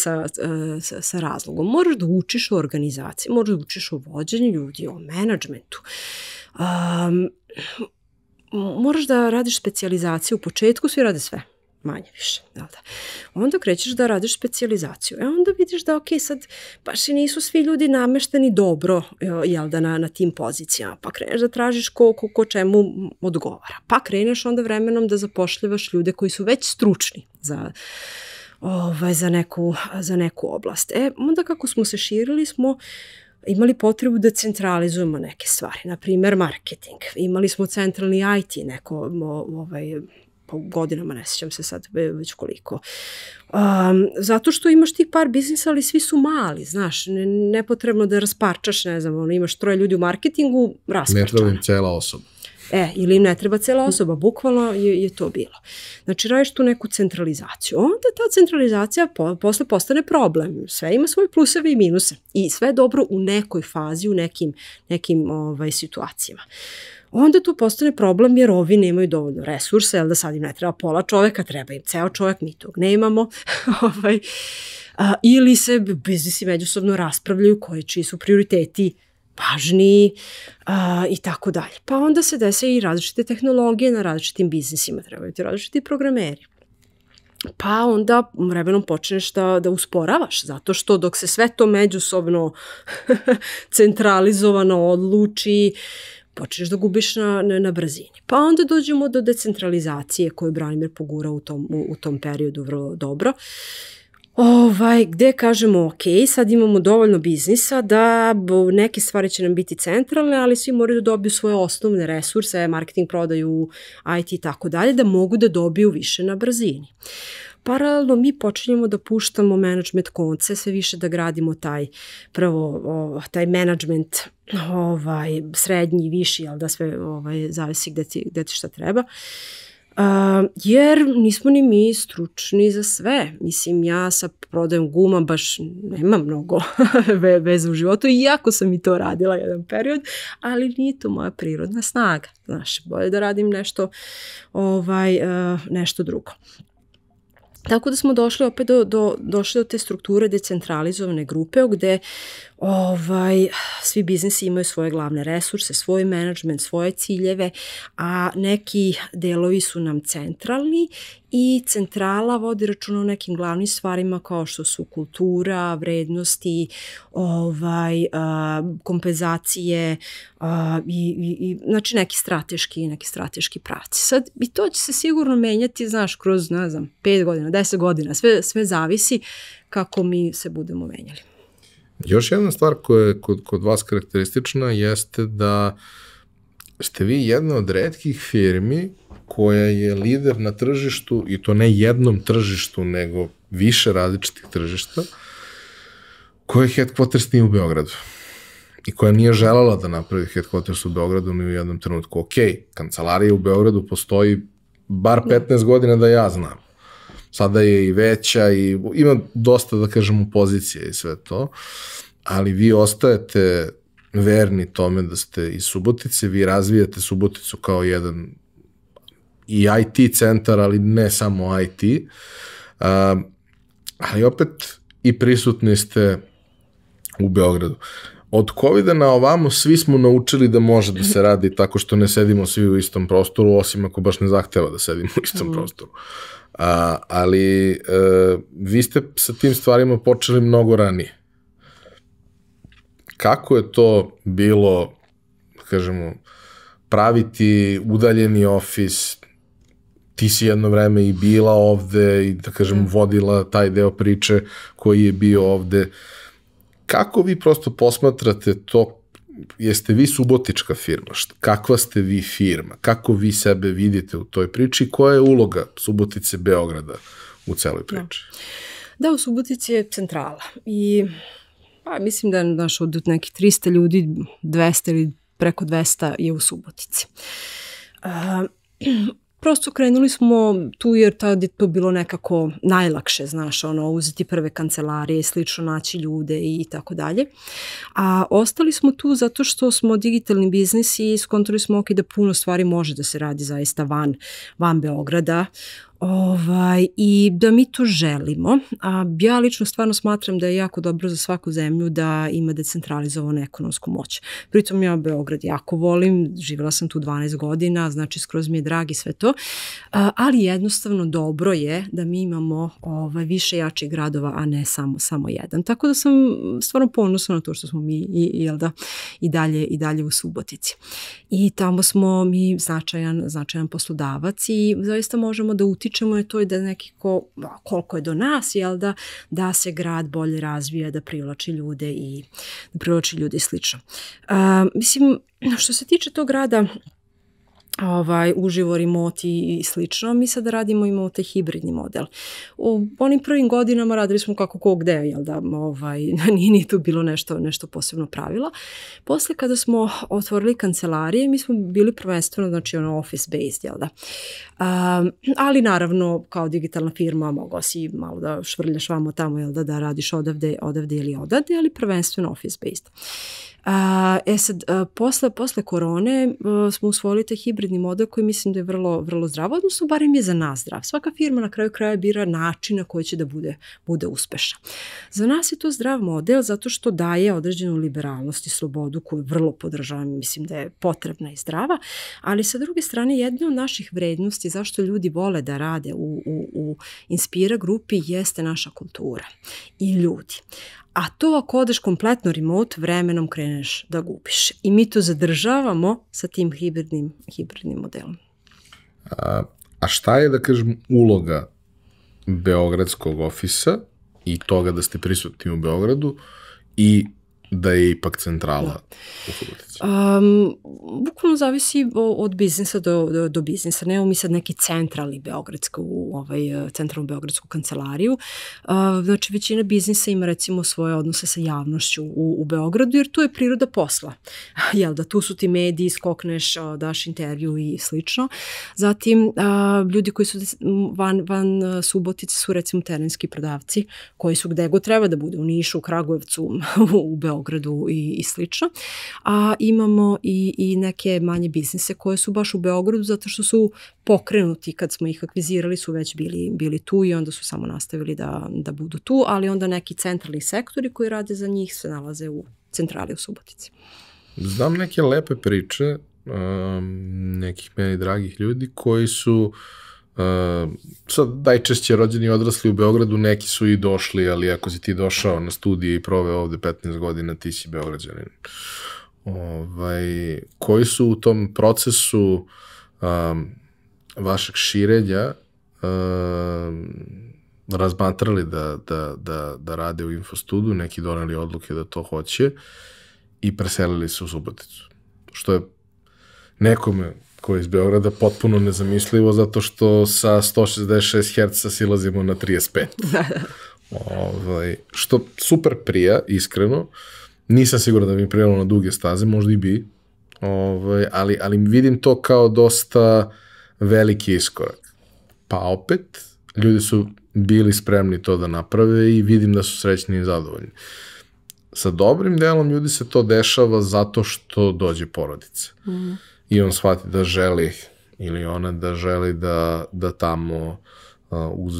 sa razlogom. Moraš da učiš o organizaciji, moraš da učiš o vođenju ljudi, o menadžmentu. Moraš da radiš specijalizaciju, u početku svi rade sve. Manje više, jel da? Onda krećeš da radiš specijalizaciju. E onda vidiš da, ok, sad baš i nisu svi ljudi namešteni dobro, jel da, na tim pozicijama. Pa kreneš da tražiš ko čemu odgovara. Pa kreneš onda vremenom da zapošljivaš ljude koji su već stručni za... za neku oblast. E, onda kako smo se širili, smo imali potrebu da centralizujemo neke stvari. Naprimer, marketing. Imali smo centralni i te, neko, ovaj, godinama, ne sjećam se sad već koliko. Zato što imaš tih par biznisa, ali svi su mali, znaš, nepotrebno da rasparčaš, ne znam, imaš troje ljudi u marketingu, rasparčano. Ne treba im cijela osoba. E, ili im ne treba cijela osoba, bukvalno je to bilo. Znači, radiš tu neku centralizaciju. Onda ta centralizacija posle postane problem. Sve ima svoje pluseve i minuse. I sve je dobro u nekoj fazi, u nekim situacijama. Onda tu postane problem jer ovi nemaju dovoljno resursa, jel da sad im ne treba pola čoveka, treba im ceo čovek, mi tog nemamo. Ili se biznisi međusobno raspravljaju koji čiji su prioriteti važniji i tako dalje. Pa onda se dese i različite tehnologije na različitim biznisima, trebaju ti različiti programeri. Pa onda vremenom počneš da usporavaš, zato što dok se sve to međusobno centralizovano odluči, počneš da gubiš na brzini. Pa onda dođemo do decentralizacije koju Branimir pogura u tom periodu vrlo dobro. Gde kažemo, ok, sad imamo dovoljno biznisa da neke stvari će nam biti centralne, ali svi moraju da dobiju svoje osnovne resurse, marketing, prodaju, i te i tako dalje, da mogu da dobiju više na brzini. Paralelno mi počinjemo da puštamo management konce, sve više da gradimo taj prvo, taj management srednji, viši, jel da sve zavisi gde ti šta treba. jer nismo ni mi stručni za sve. Mislim, ja sa prodajem guma baš nemam mnogo veze u životu, iako sam i to radila jedan period, ali nije to moja prirodna snaga. Znaš, bolje da radim nešto, ovaj, nešto drugo. Tako da smo došli opet do, do, došli do te strukture decentralizovane grupe gde ovaj, svi biznisi imaju svoje glavne resurse, svoj menadžment, svoje ciljeve, a neki delovi su nam centralni i centrala vodi računa o nekim glavnim stvarima kao što su kultura, vrednosti, ovaj, a, kompenzacije a, i, i, i znači neki strateški, neki strateški pravci. Sad, i to će se sigurno menjati, znaš, kroz, ne znam, pet godina, deset godina, sve, sve zavisi kako mi se budemo menjali. Još jedna stvar koja je kod, kod vas karakteristična jeste da ste vi jedna od retkih firmi koja je lider na tržištu, i to ne jednom tržištu, nego više različitih tržišta, koja je headquarters nije u Beogradu i koja nije željela da napravi headquarters u Beogradu ni u jednom trenutku. Ok, kancelarija u Beogradu postoji bar petnaest godina da ja znam. Sada je i veća i ima dosta, da kažemo, pozicije i sve to, ali vi ostajete verni tome da ste iz Subotice, vi razvijate Suboticu kao jedan i i te centar, ali ne samo i te, uh, ali opet i prisutni ste u Beogradu. Od covida na ovamo svi smo naučili da može da se radi tako što ne sedimo svi u istom prostoru, osim ako baš ne zahteva da sedimo u istom mm. prostoru. A, ali e, vi ste sa tim stvarima počeli mnogo ranije. Kako je to bilo, kažemo, praviti udaljeni ofis? Ti si jedno vreme i bila ovde i, da kažem, vodila taj deo priče koji je bio ovde. Kako vi prosto posmatrate to? Jeste vi subotička firma? Kakva ste vi firma? Kako vi sebe vidite u toj priči? Koja je uloga Subotice, Beograda u celoj priči? Da, da, u Subotici je centrala i pa, mislim da naš, od nekih trista ljudi, dvesta ili preko dvesta je u Subotici. A, prosto krenuli smo tu jer tad je to bilo nekako najlakše, znaš, ono, uzeti prve kancelarije i slično, naći ljude i tako dalje. A ostali smo tu zato što smo digitalni biznis i skontali smo ok da puno stvari može da se radi zaista van, van Beograda. Ovaj, i da mi to želimo. A ja lično stvarno smatram da je jako dobro za svaku zemlju da ima decentralizovanu ekonomsku moć. Pritom ja Beograd jako volim, živjela sam tu dvanaest godina, znači skroz mi je drag i sve to, a, ali jednostavno dobro je da mi imamo ovaj, više jačih gradova, a ne samo, samo jedan. Tako da sam stvarno ponosna na to što smo mi i, jel da, i, dalje, i dalje u Subotici. I tamo smo mi značajan, značajan poslodavac i zaista možemo da utičemo Čemu je to i da nekako, koliko je do nas, jel da, da se grad bolje razvija, da privlači ljude i da privlači ljude i slično. A, mislim, što se tiče tog grada, ovaj, uživo, remote i slično, mi sada radimo, imamo taj hibridni model. U onim prvim godinama radili smo kako ko gde, jel da, ovaj, nije, nije tu bilo nešto, nešto posebno pravila. Posle kada smo otvorili kancelarije, mi smo bili prvenstveno, znači ono, office based, jel da. Um, ali naravno, kao digitalna firma, mogao si malo da švrljaš vamo tamo, jel da, da radiš odavde, odavde ili odavde, ali prvenstveno office based. Uh, e sad, uh, posle, posle korone uh, smo usvojili taj hibridni model koji mislim da je vrlo, vrlo zdrav, odnosno barem je za nas zdrav. Svaka firma na kraju kraja bira način na koji će da bude, bude uspešna. Za nas je to zdrav model zato što daje određenu liberalnost i slobodu koju vrlo podržavam i mislim da je potrebna i zdrava, ali sa druge strane jedna od naših vrednosti zašto ljudi vole da rade u, u, u Inspira grupi jeste naša kultura i ljudi. A to ako odeš kompletno remote, vremenom kreneš da gubiš. I mi to zadržavamo sa tim hibridnim, hibridnim modelom. A, a šta je, da kažem, uloga beogradskog ofisa i toga da ste prisutni u Beogradu i da je ipak centrala u Subotici? Bukvalno zavisi od biznisa do biznisa. Nemo mi sad neki centralni beogradsku kancelariju. Znači, većina biznisa ima recimo svoje odnose sa javnošću u Beogradu, jer tu je priroda posla. Jel da, tu su ti mediji, skokneš, daš intervju i slično. Zatim, ljudi koji su van Subotice su recimo terenski prodavci, koji su gde god treba da bude, u Nišu, u Kragujevcu, u Beogradu i slično. A imamo i neke manje biznise koje su baš u Beogradu zato što su pokrenuti, kad smo ih akvizirali su već bili tu i onda su samo nastavili da budu tu, ali onda neki centralni sektori koji rade za njih se nalaze u centrali u Subotici. Znam neke lepe priče nekih meni dragih ljudi koji su sad najčešće rođeni odrasli u Beogradu, neki su i došli, ali ako si ti došao na studije i proveo ovde petnaest godina, ti si Beograđanin. Koji su u tom procesu vašeg širenja razmatrali da rade u Infostudu, neki doneli odluke da to hoće i preselili se u Suboticu. Što je nekome koji je iz Beograda potpuno nezamislivo, zato što sa sto šezdeset šest herca silazimo na trideset pet. Što super prija, iskreno. Nisam siguran da bi prijelo na duge staze, možda i bi, ali vidim to kao dosta veliki iskorak. Pa opet, ljudi su bili spremni to da naprave i vidim da su srećni i zadovoljni. Sa dobrim delom ljudi se to dešava zato što dođe porodica. I on shvati da želi, ili ona da želi da tamo uz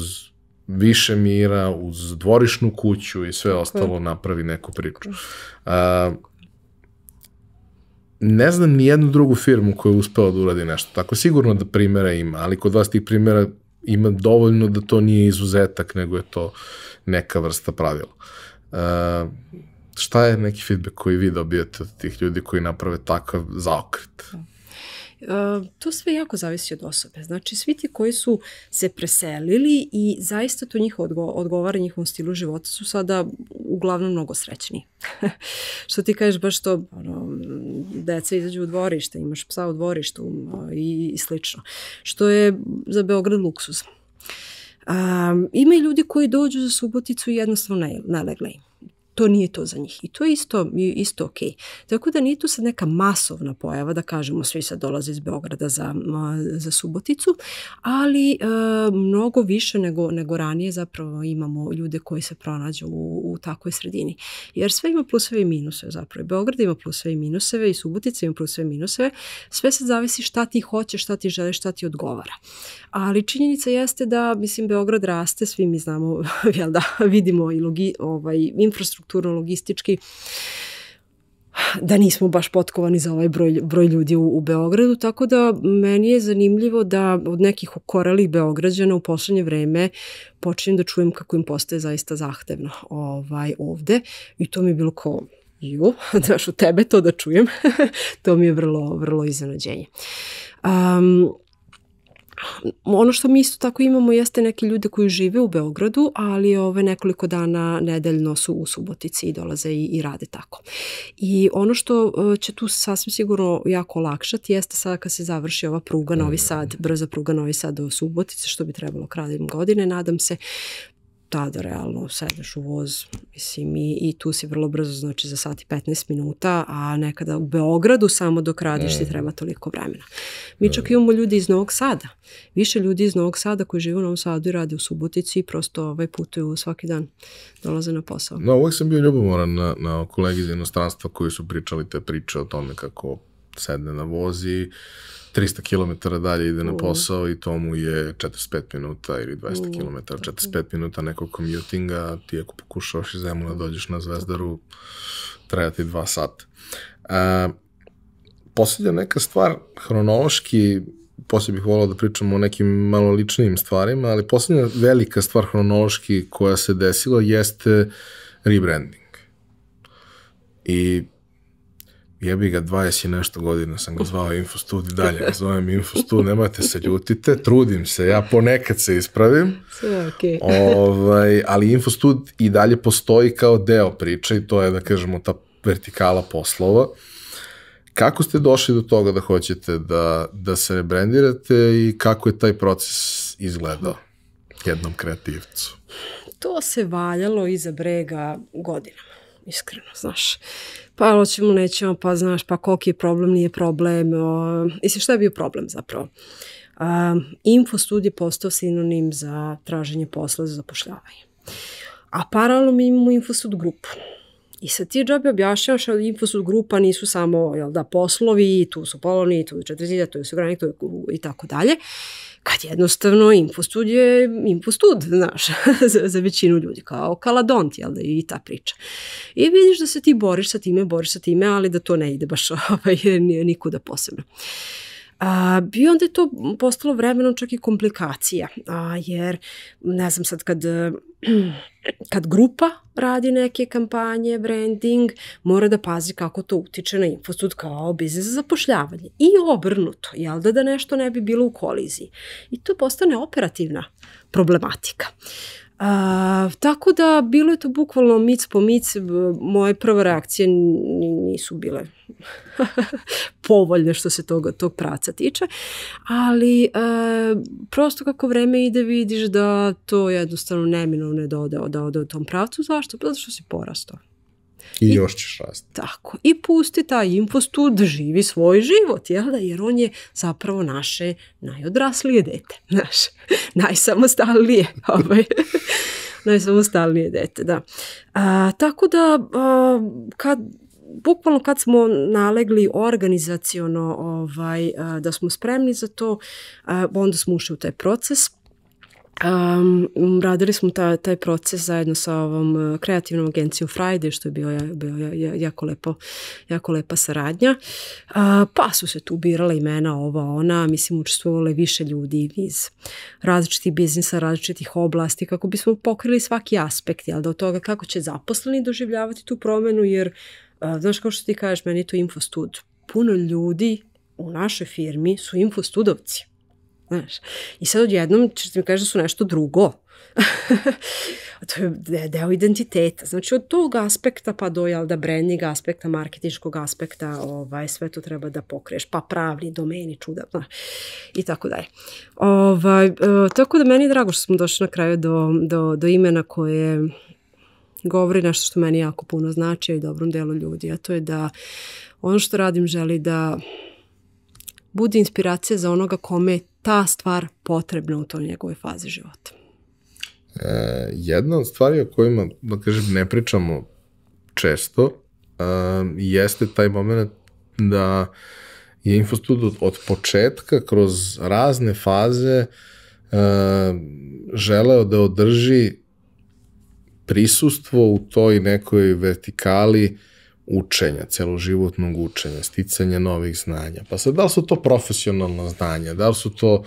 više mira, uz dvorišnu kuću i sve ostalo napravi neku priču. Ne znam ni jednu drugu firmu koja je uspela da uradi nešto. Tako sigurno da primjera ima, ali kod vas tih primjera ima dovoljno da to nije izuzetak, nego je to neka vrsta pravila. Šta je neki feedback koji vi dobijete od tih ljudi koji naprave takav zaokret? To sve jako zavisi od osobe. Znači, svi ti koji su se preselili i zaista to njih odgovara njihovom stilu života su sada uglavnom mnogo srećni. Što ti kažeš, baš to deca izađu u dvorište, imaš psa u dvorištu i slično. Što je za Beograd luksuz. Ima i ljudi koji dođu za Suboticu i jednostavno nalegle im. To nije to za njih i to je isto ok. Tako da nije tu sad neka masovna pojava da kažemo svi sad dolaze iz Beograda za Suboticu, ali mnogo više nego ranije zapravo imamo ljude koji se pronađu u takvoj sredini. Jer sve ima pluseve i minuseve zapravo. Beograd ima pluseve i minuseve i Subotica ima pluseve i minuseve. Sve sad zavisi šta ti hoćeš, šta ti želiš, šta ti odgovara. Ali činjenica jeste da, mislim, Beograd raste, svi mi znamo, jel da, vidimo i infrastrukturu logistički, da nismo baš potkovani za ovaj broj ljudi u Beogradu, tako da meni je zanimljivo da od nekih okorelih Beograđana u poslednje vreme počinjem da čujem kako im postaje zaista zahtevno ovde i to mi je bilo kao ju, daš u tebe to da čujem, to mi je vrlo, vrlo iznenađenje. Ono što mi isto tako imamo jeste neke ljude koji žive u Beogradu, ali ove nekoliko dana nedeljno su u Subotici i dolaze i rade tako. I ono što će tu sasvim sigurno jako olakšati jeste sada kad se završi ova pruga Novi Sad, brza pruga Novi Sad do Subotice, što bi trebalo krajem godine, nadam se. Tada realno sedneš u voz, mislim, i tu si vrlo brzo, znači za sat i petnaest minuta, a nekada u Beogradu samo dok radiš ti treba toliko vremena. Mi čak imamo ljudi iz Novog Sada, više ljudi iz Novog Sada koji žive u Novom Sadu i rade u Subotici i prosto putuju svaki dan, dolaze na posao. No, uvek sam bio ljubomoran na kolege iz inostranstva koji su pričali te priče o tome kako sedne na voz i trista kilometara dalje ide na posao i to mu je četrdeset pet minuta ili dvadeset kilometara, četrdeset pet minuta nekog commutinga, ti ako pokušavaš iz Zemuna dođeš na Zvezdaru, treba ti dva sata. Poslednja neka stvar, hronološki, poslije bih volao da pričamo o nekim malo ličnim stvarima, ali poslednja velika stvar hronološki koja se desila jeste rebranding. I jebi ga, dvadeset i nešto godina sam ga zvao Infostud i dalje ga zovem Infostud, nemojte se ljutite, trudim se, ja ponekad se ispravim, ali Infostud i dalje postoji kao deo priče i to je, da kažemo, ta vertikala poslova. Kako ste došli do toga da hoćete da, da se rebrendirate i kako je taj proces izgledao jednom kreativcu? To se valjalo iza brega godinama, iskreno, znaš. Pa hoćemo, nećemo, pa znaš, pa koliki je problem, nije problem. Mislim, šta je bio problem zapravo? Infostud je postao sinonim za traženje posla, za zapošljavanje. A paralelno mi imamo Infostud grupu. I sad ti džabe objašnjavaš, ali Infostud grupa nisu samo poslovi, tu su Polovni, tu je Četiri zida, tu je osiguranje i tako dalje. Kad jednostavno Infostud je Infostud, znaš, za većinu ljudi, kao Kaladont, jel da, i ta priča. I vidiš da se ti boriš sa time, boriš sa time, ali da to ne ide baš nikuda posebno. I onda je to postalo vremenom čak i komplikacija, jer ne znam sad kad... kad grupa radi neke kampanje, branding, mora da pazi kako to utiče na Infostud kao biznis za zapošljavanje. I obrnuto, jel da da nešto ne bi bilo u koliziji. I to postane operativna problematika. Tako da bilo je to bukvalno mic po mic, moje prve reakcije nisu bile povoljne što se tog praca tiče, ali prosto kako vreme ide vidiš da to jednostavno neminovno je da ode u tom pravcu. Zašto? Zato što si porastao. I još ćeš rasti. Tako. I pusti taj Infostud da živi svoj život, jel da? Jer on je zapravo naše najodraslije dete. Znaš, najsamostalnije. Najsamostalnije dete, da. Tako da, bukvalno kad smo nalegli organizaciono da smo spremni za to, onda smo ušli u taj proces. Radili smo taj proces zajedno sa ovom kreativnom agencijom Friday, što je bila jako lepa saradnja, pa su se tu birala imena ova ona, mislim učestvovale više ljudi iz različitih biznisa, različitih oblasti, kako bismo pokrili svaki aspekt, jel da, od toga kako će zaposleni doživljavati tu promenu, jer znaš kao što ti kažeš, meni je to Infostud, puno ljudi u našoj firmi su Infostudovci. I sad odjednom ćeš mi kaži da su nešto drugo. To je deo identiteta. Znači od tog aspekta pa do branding aspekta, marketinškog aspekta, sve to treba da pokriješ. Pa pravni domeni, čuda i tako dalje. Tako da meni je drago što smo došli na kraju do imena koje govori nešto što meni jako puno znači i dobrom delu ljudi. A to je da ono što radim želi da bude inspiracija za onoga kome je ta stvar potrebna u toj njegovoj fazi života. Jedna od stvari o kojima, da kažem, ne pričamo često, jeste taj moment da je Infostud od početka kroz razne faze želeo da održi prisustvo u toj nekoj vertikali učenja, celoživotnog učenja, sticanja novih znanja. Pa sad, da li su to profesionalna znanja, da li su to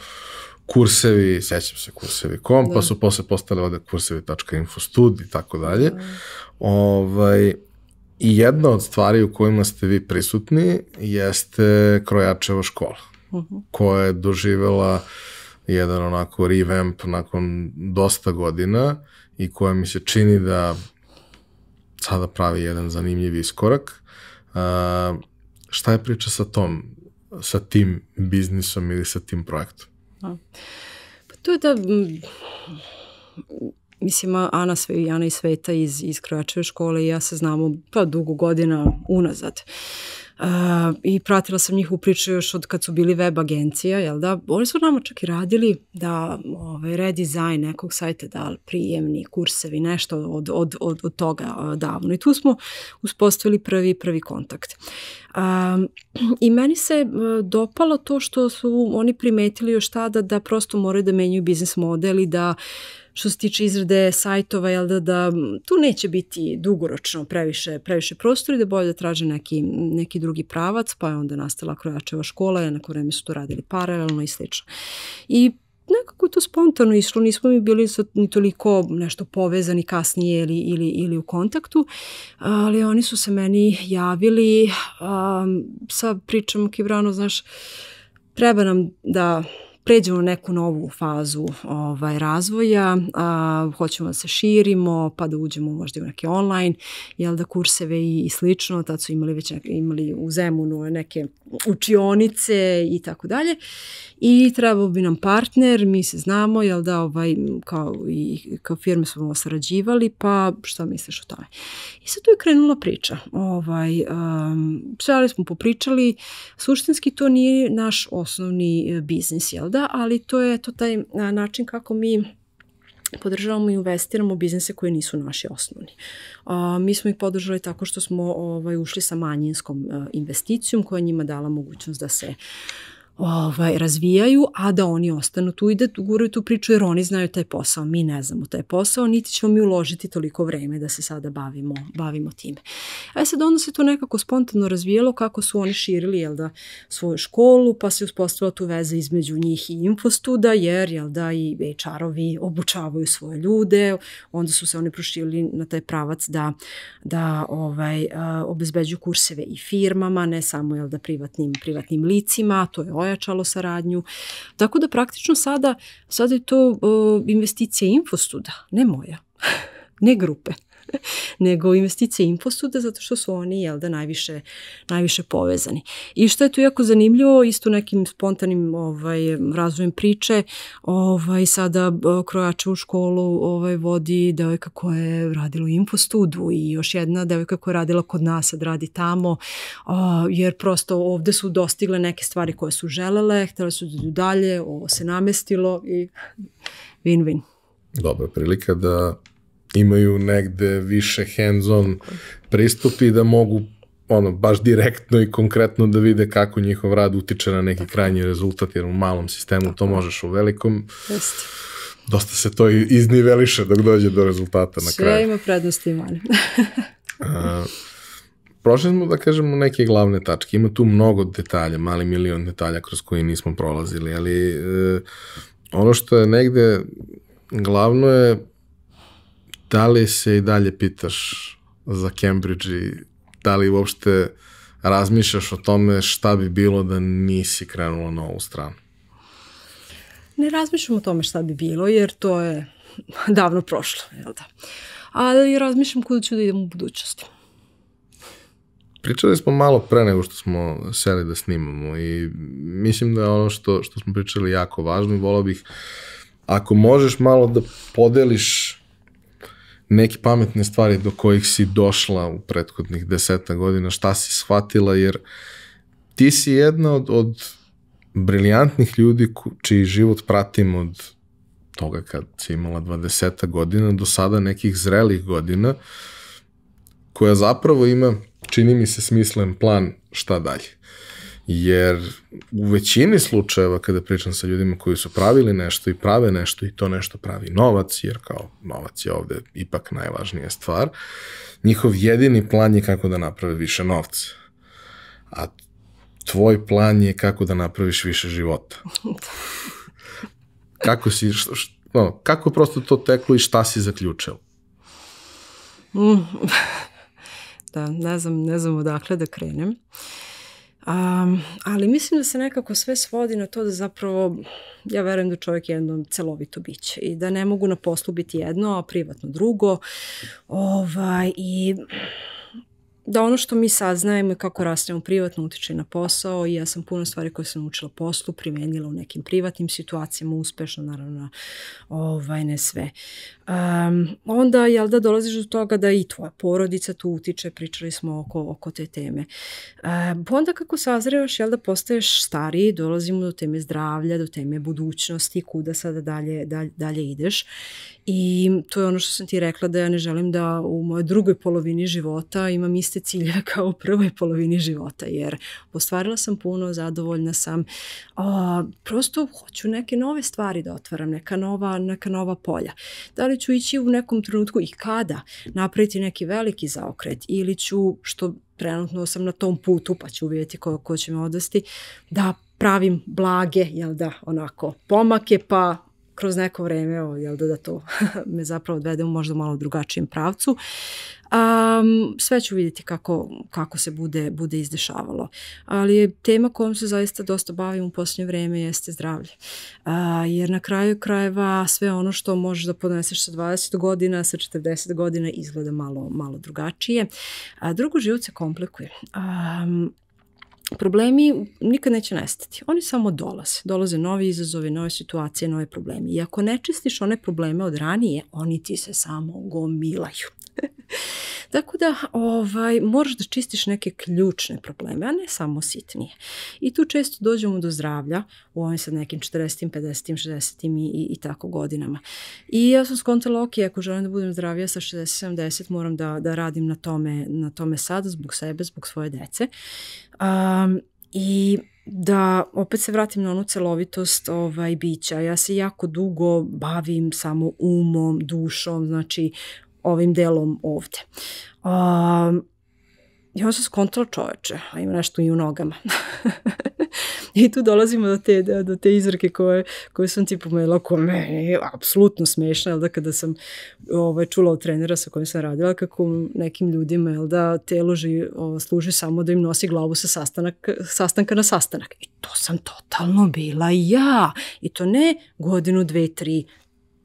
kursevi, sećam se kursevi kom, pa su posle postale ovde kursevi.infostud i tako dalje. I jedna od stvari u kojima ste vi prisutni jeste Krojačeva škola, koja je doživela jedan onako revamp nakon dosta godina i koja mi se čini da sada pravi jedan zanimljiv iskorak. Šta je priča sa tom, sa tim biznisom ili sa tim projektom? Pa to je da, mislim, Ana i Sveta iz Krojačeve škole i ja se znamo pa dugo godina unazad. I pratila sam njih u priču još od kad su bili web agencija, jel da? Oni su nama čak i radili da redizajn nekog sajta, da prijemni, kursevi, nešto od toga davno. I tu smo uspostavili prvi kontakt. I meni se dopalo to što su oni primetili još tada da prosto moraju da menjaju biznis model i da što se tiče izrade sajtova, jel da, da tu neće biti dugoročno previše, previše prostora i da bolje da traže neki, neki drugi pravac, pa je onda nastala Krojačeva škola, jednako vreme su to radili paralelno i slično. I nekako je to spontano išlo, nismo mi bili ni toliko nešto povezani kasnije ili, ili, ili u kontaktu, ali oni su se meni javili um, sa pričom Kibrano, znaš, treba nam da pređemo neku novu fazu razvoja, hoćemo da se širimo, pa da uđemo možda u neke online, jel da kurseve i slično, tad su imali već u Zemunu neke učionice i tako dalje. I trebao bi nam partner, mi se znamo, jel da kao firme smo ovo sarađivali, pa šta misliš o tome? I sad tu je krenula priča. Sve ali smo popričali, suštinski to nije naš osnovni biznis, jel da, ali to je to taj način kako mi podržavamo i investiramo u biznise koje nisu naši osnovni. Mi smo ih podržali tako što smo ušli sa manjinskom investicijom koja njima dala mogućnost da se razvijaju, a da oni ostanu tu i da guraju tu priču, jer oni znaju taj posao, mi ne znamo taj posao, niti ćemo mi uložiti toliko vreme da se sada bavimo time. A sad onda se to nekako spontano razvijelo kako su oni širili svoju školu, pa se uspostavila tu veza između njih i Infostuda, jer i ha er-ovi obučavaju svoje ljude, onda su se oni proširili na taj pravac da obezbeđuju kurseve i firmama, ne samo privatnim licima, to je ojačalo saradnju. Tako da praktično sada, sada je to investicija Infostuda, ne moja, ne grupe, nego investicije Infostuda, zato što su oni, jel da, najviše, najviše povezani. I što je tu jako zanimljivo, isto nekim spontanim razvojem priče, sada Krojačevu školu vodi devojka koja je radila u Infostudu i još jedna devojka koja je radila kod nas, sad radi tamo, jer prosto ovde su dostigle neke stvari koje su želele, htjele su dalje, ovo se namestilo i win-win. Dobra prilika da imaju negde više hands-on pristup i da mogu ono, baš direktno i konkretno da vide kako njihov rad utiče na neki krajnji rezultat, jer u malom sistemu to možeš, u velikom dosta se to izniveliše dok dođe do rezultata na kraju. Sve ima prednosti i manje. Prošli smo, da kažemo, neke glavne tačke. Ima tu mnogo detalja, mali milion detalja kroz koje nismo prolazili, ali ono što je negde glavno je da li se i dalje pitaš za Cambridge i da li uopšte razmišljaš o tome šta bi bilo da nisi krenula na ovu stranu? Ne razmišljam o tome šta bi bilo, jer to je davno prošlo, jel da? Ali razmišljam kuda ću da idem u budućnosti. Pričali smo malo pre nego što smo seli da snimamo i mislim da je ono što, što smo pričali jako važno i volao bih ako možeš malo da podeliš neke pametne stvari do kojih si došla u prethodnih deseta godina, šta si shvatila, jer ti si jedna od, od briljantnih ljudi čiji život pratim od toga kad si imala dvadeseta godina do sada nekih zrelih godina, koja zapravo ima, čini mi se, smislen plan šta dalje. Jer u većini slučajeva kada pričam sa ljudima koji su pravili nešto i prave nešto i to nešto pravi novac, jer kao novac je ovde ipak najvažnija stvar, njihov jedini plan je kako da naprave više novca. A tvoj plan je kako da napraviš više života. Kako si, kako je prosto to teklo i šta si zaključila? Da, ne znam, ne znam odakle da krenem. Ali mislim da se nekako sve svodi na to da zapravo ja verujem da čovjek je jedno celovito biće i da ne mogu na poslu biti jedno, a privatno drugo i da ono što mi saznajemo i kako rastemo privatno utiče na posao i ja sam puno stvari koje sam naučila poslu primenila u nekim privatnim situacijama uspešno, naravno ne sve. Onda, jel da, dolaziš do toga da i tvoja porodica tu utiče, pričali smo oko te teme. Onda kako sazrevaš, jel da, postaješ stariji, dolazimo do teme zdravlja, do teme budućnosti, kuda sada dalje ideš i to je ono što sam ti rekla da ja ne želim da u mojoj drugoj polovini života imam iste ciljeve kao u prvoj polovini života, jer ostvarila sam puno, zadovoljna sam, prosto hoću neke nove stvari da otvaram, neka nova polja. Da li ću ići u nekom trenutku i kada napraviti neki veliki zaokret ili ću, što trenutno sam na tom putu, pa ću vidjeti ko će me odvesti, da pravim blage, jel da, onako pomake, pa kroz neko vreme, jel da, da to me zapravo odvede u možda malo drugačijem pravcu. Um, sve ću vidjeti kako, kako se bude, bude izdešavalo. Ali tema kojom se zaista dosta bavim u posljednje vreme jeste zdravlje. Uh, jer na kraju krajeva sve ono što možeš da podneseš sa dvadeset godina, sa četrdeset godina izgleda malo, malo drugačije. Uh, drugo, život se komplikuje. Um, Problemi nikad neće nestati. Oni samo dolaze. Dolaze novi izazovi, nove situacije, nove problemi. I ako ne čistiš one probleme od ranije, oni ti se samo gomilaju. Tako da ovaj, moraš da čistiš neke ključne probleme, a ne samo sitnije. I tu često dođemo do zdravlja u ovim sad nekim četrdesetim, pedesetim, šezdesetim i, i, i tako godinama. I ja sam skontala, ok, ako želim da budem zdravija sa šezdeset, sedamdeset, moram da, da radim na tome, na tome sada, zbog sebe, zbog svoje dece. Um, I da opet se vratim na onu celovitost ovaj, bića. Ja se jako dugo bavim samo umom, dušom, znači ovim delom ovde. Um, ja sam skontala, čoveče, a ima nešto i u nogama. I tu dolazimo do te, do te izreke koje, koje sam ti pomenula, koja meni je apsolutno smešna, jel da, kada sam ovaj, čula od trenera sa kojim sam radila, kako nekim ljudima, jel da, telo ži, o, služi samo da im nosi glavu sa sastanak, sastanka na sastanak. I to sam totalno bila ja. I to ne godinu, dve, tri,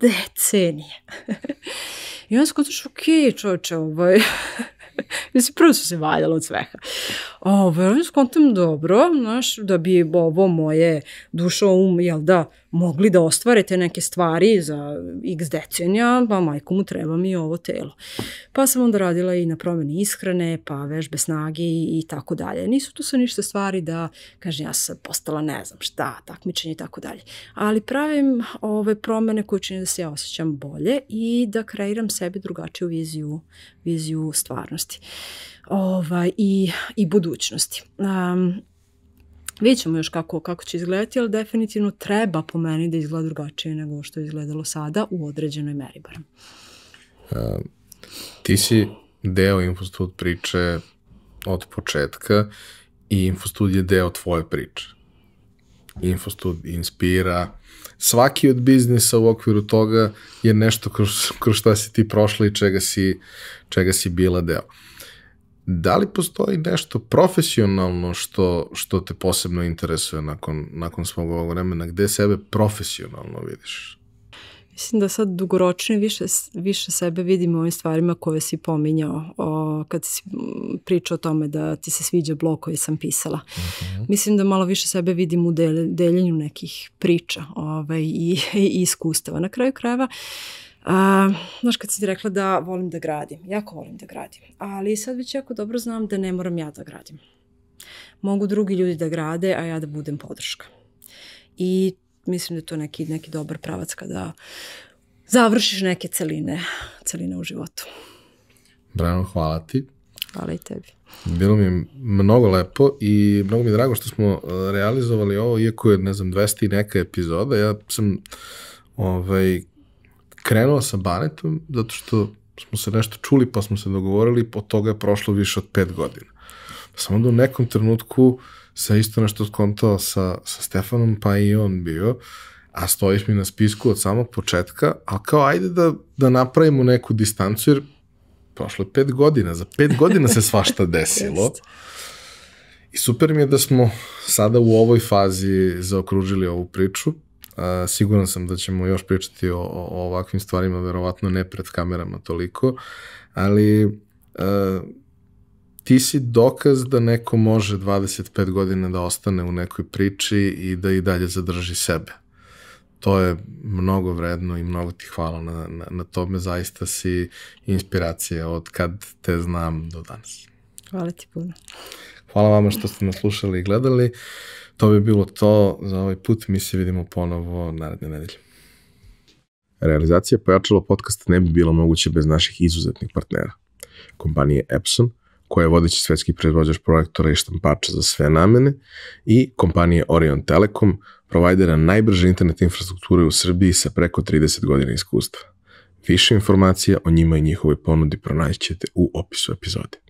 decenije. I onda sam kontaš, ok, čovječe, ovaj, mislim, prvo su se valjala od sveha. Ovaj, onda sam kontam, dobro, znaš, da bi ovo moje dušo, um, jel da, mogli da ostvare te neke stvari za x decenija, pa majko mu treba mi ovo telo. Pa sam onda radila i na promjeni ishrane, pa vežbe snage i tako dalje. Nisu tu sve ništa stvari da, kažem, ja sam postala ne znam šta, takmičenje i tako dalje. Ali pravim ove promjene koje čine da se ja osjećam bolje i da kreiram sebi drugačiju viziju, viziju stvarnosti ove, i, i budućnosti. Um, Vidjet ćemo još kako, kako će izgledati, ali definitivno treba po meni da izgleda drugačije nego što je izgledalo sada u određenoj meri barem. Uh, ti si deo Infostud priče od početka i Infostud je deo tvoje priče. Infostud inspira. Svaki od biznisa u okviru toga je nešto kroz, kroz šta si ti prošla i čega si, čega si bila deo. Da li postoji nešto profesionalno što, što te posebno interesuje nakon, nakon svog ovog vremena? Gde sebe profesionalno vidiš? Mislim da sad dugoročnije više, više sebe vidim u ovim stvarima koje si pominjao o, kad si pričao o tome da ti se sviđa blog koji sam pisala. Okay. Mislim da malo više sebe vidim u del, deljenju nekih priča ovaj, i, i iskustava. Na kraju krajeva, Uh, znaš, kad sam ti rekla da volim da gradim, jako volim da gradim, ali sad već jako dobro znam da ne moram ja da gradim. Mogu drugi ljudi da grade, a ja da budem podrška. I mislim da je to neki, neki dobar pravac kada završiš neke celine, celine u životu. Brano, hvala ti. Hvala i tebi. Bilo mi je mnogo lepo i mnogo mi je drago što smo realizovali ovo, iako je, ne znam, dvesta i neka epizoda. Ja sam, ovaj, krenuo sa Banetom zato što smo se nešto čuli pa smo se dogovorili, od toga je prošlo više od pet godina. Sam onda u nekom trenutku se isto nešto skontao sa, sa Stefanom, pa i on bio, a stojiš mi na spisku od samog početka, ali kao ajde da, da napravimo neku distancu jer prošlo je pet godina, za pet godina se svašta desilo. I super mi je da smo sada u ovoj fazi zaokružili ovu priču. Uh, siguran sam da ćemo još pričati o, o ovakvim stvarima, verovatno ne pred kamerama toliko, ali uh, ti si dokaz da neko može dvadeset pet godina da ostane u nekoj priči i da i dalje zadrži sebe. To je mnogo vredno i mnogo ti hvala na, na, na tome, zaista si inspiracija od kad te znam do danas. Hvala ti puno. Hvala vama što ste nas slušali i gledali. To bi bilo to za ovaj put. Mi se vidimo ponovo naredne nedelje. Realizacija Pojačalo podcasta ne bi bila moguća bez naših izuzetnih partnera. Kompanije Epson, koja je vodeći svetski proizvođač projektora i štampača za sve namene, i kompanije Orion Telekom, provajdera najbrže internet infrastrukture u Srbiji sa preko trideset godina iskustva. Više informacija o njima i njihovoj ponudi pronaći ćete u opisu epizode.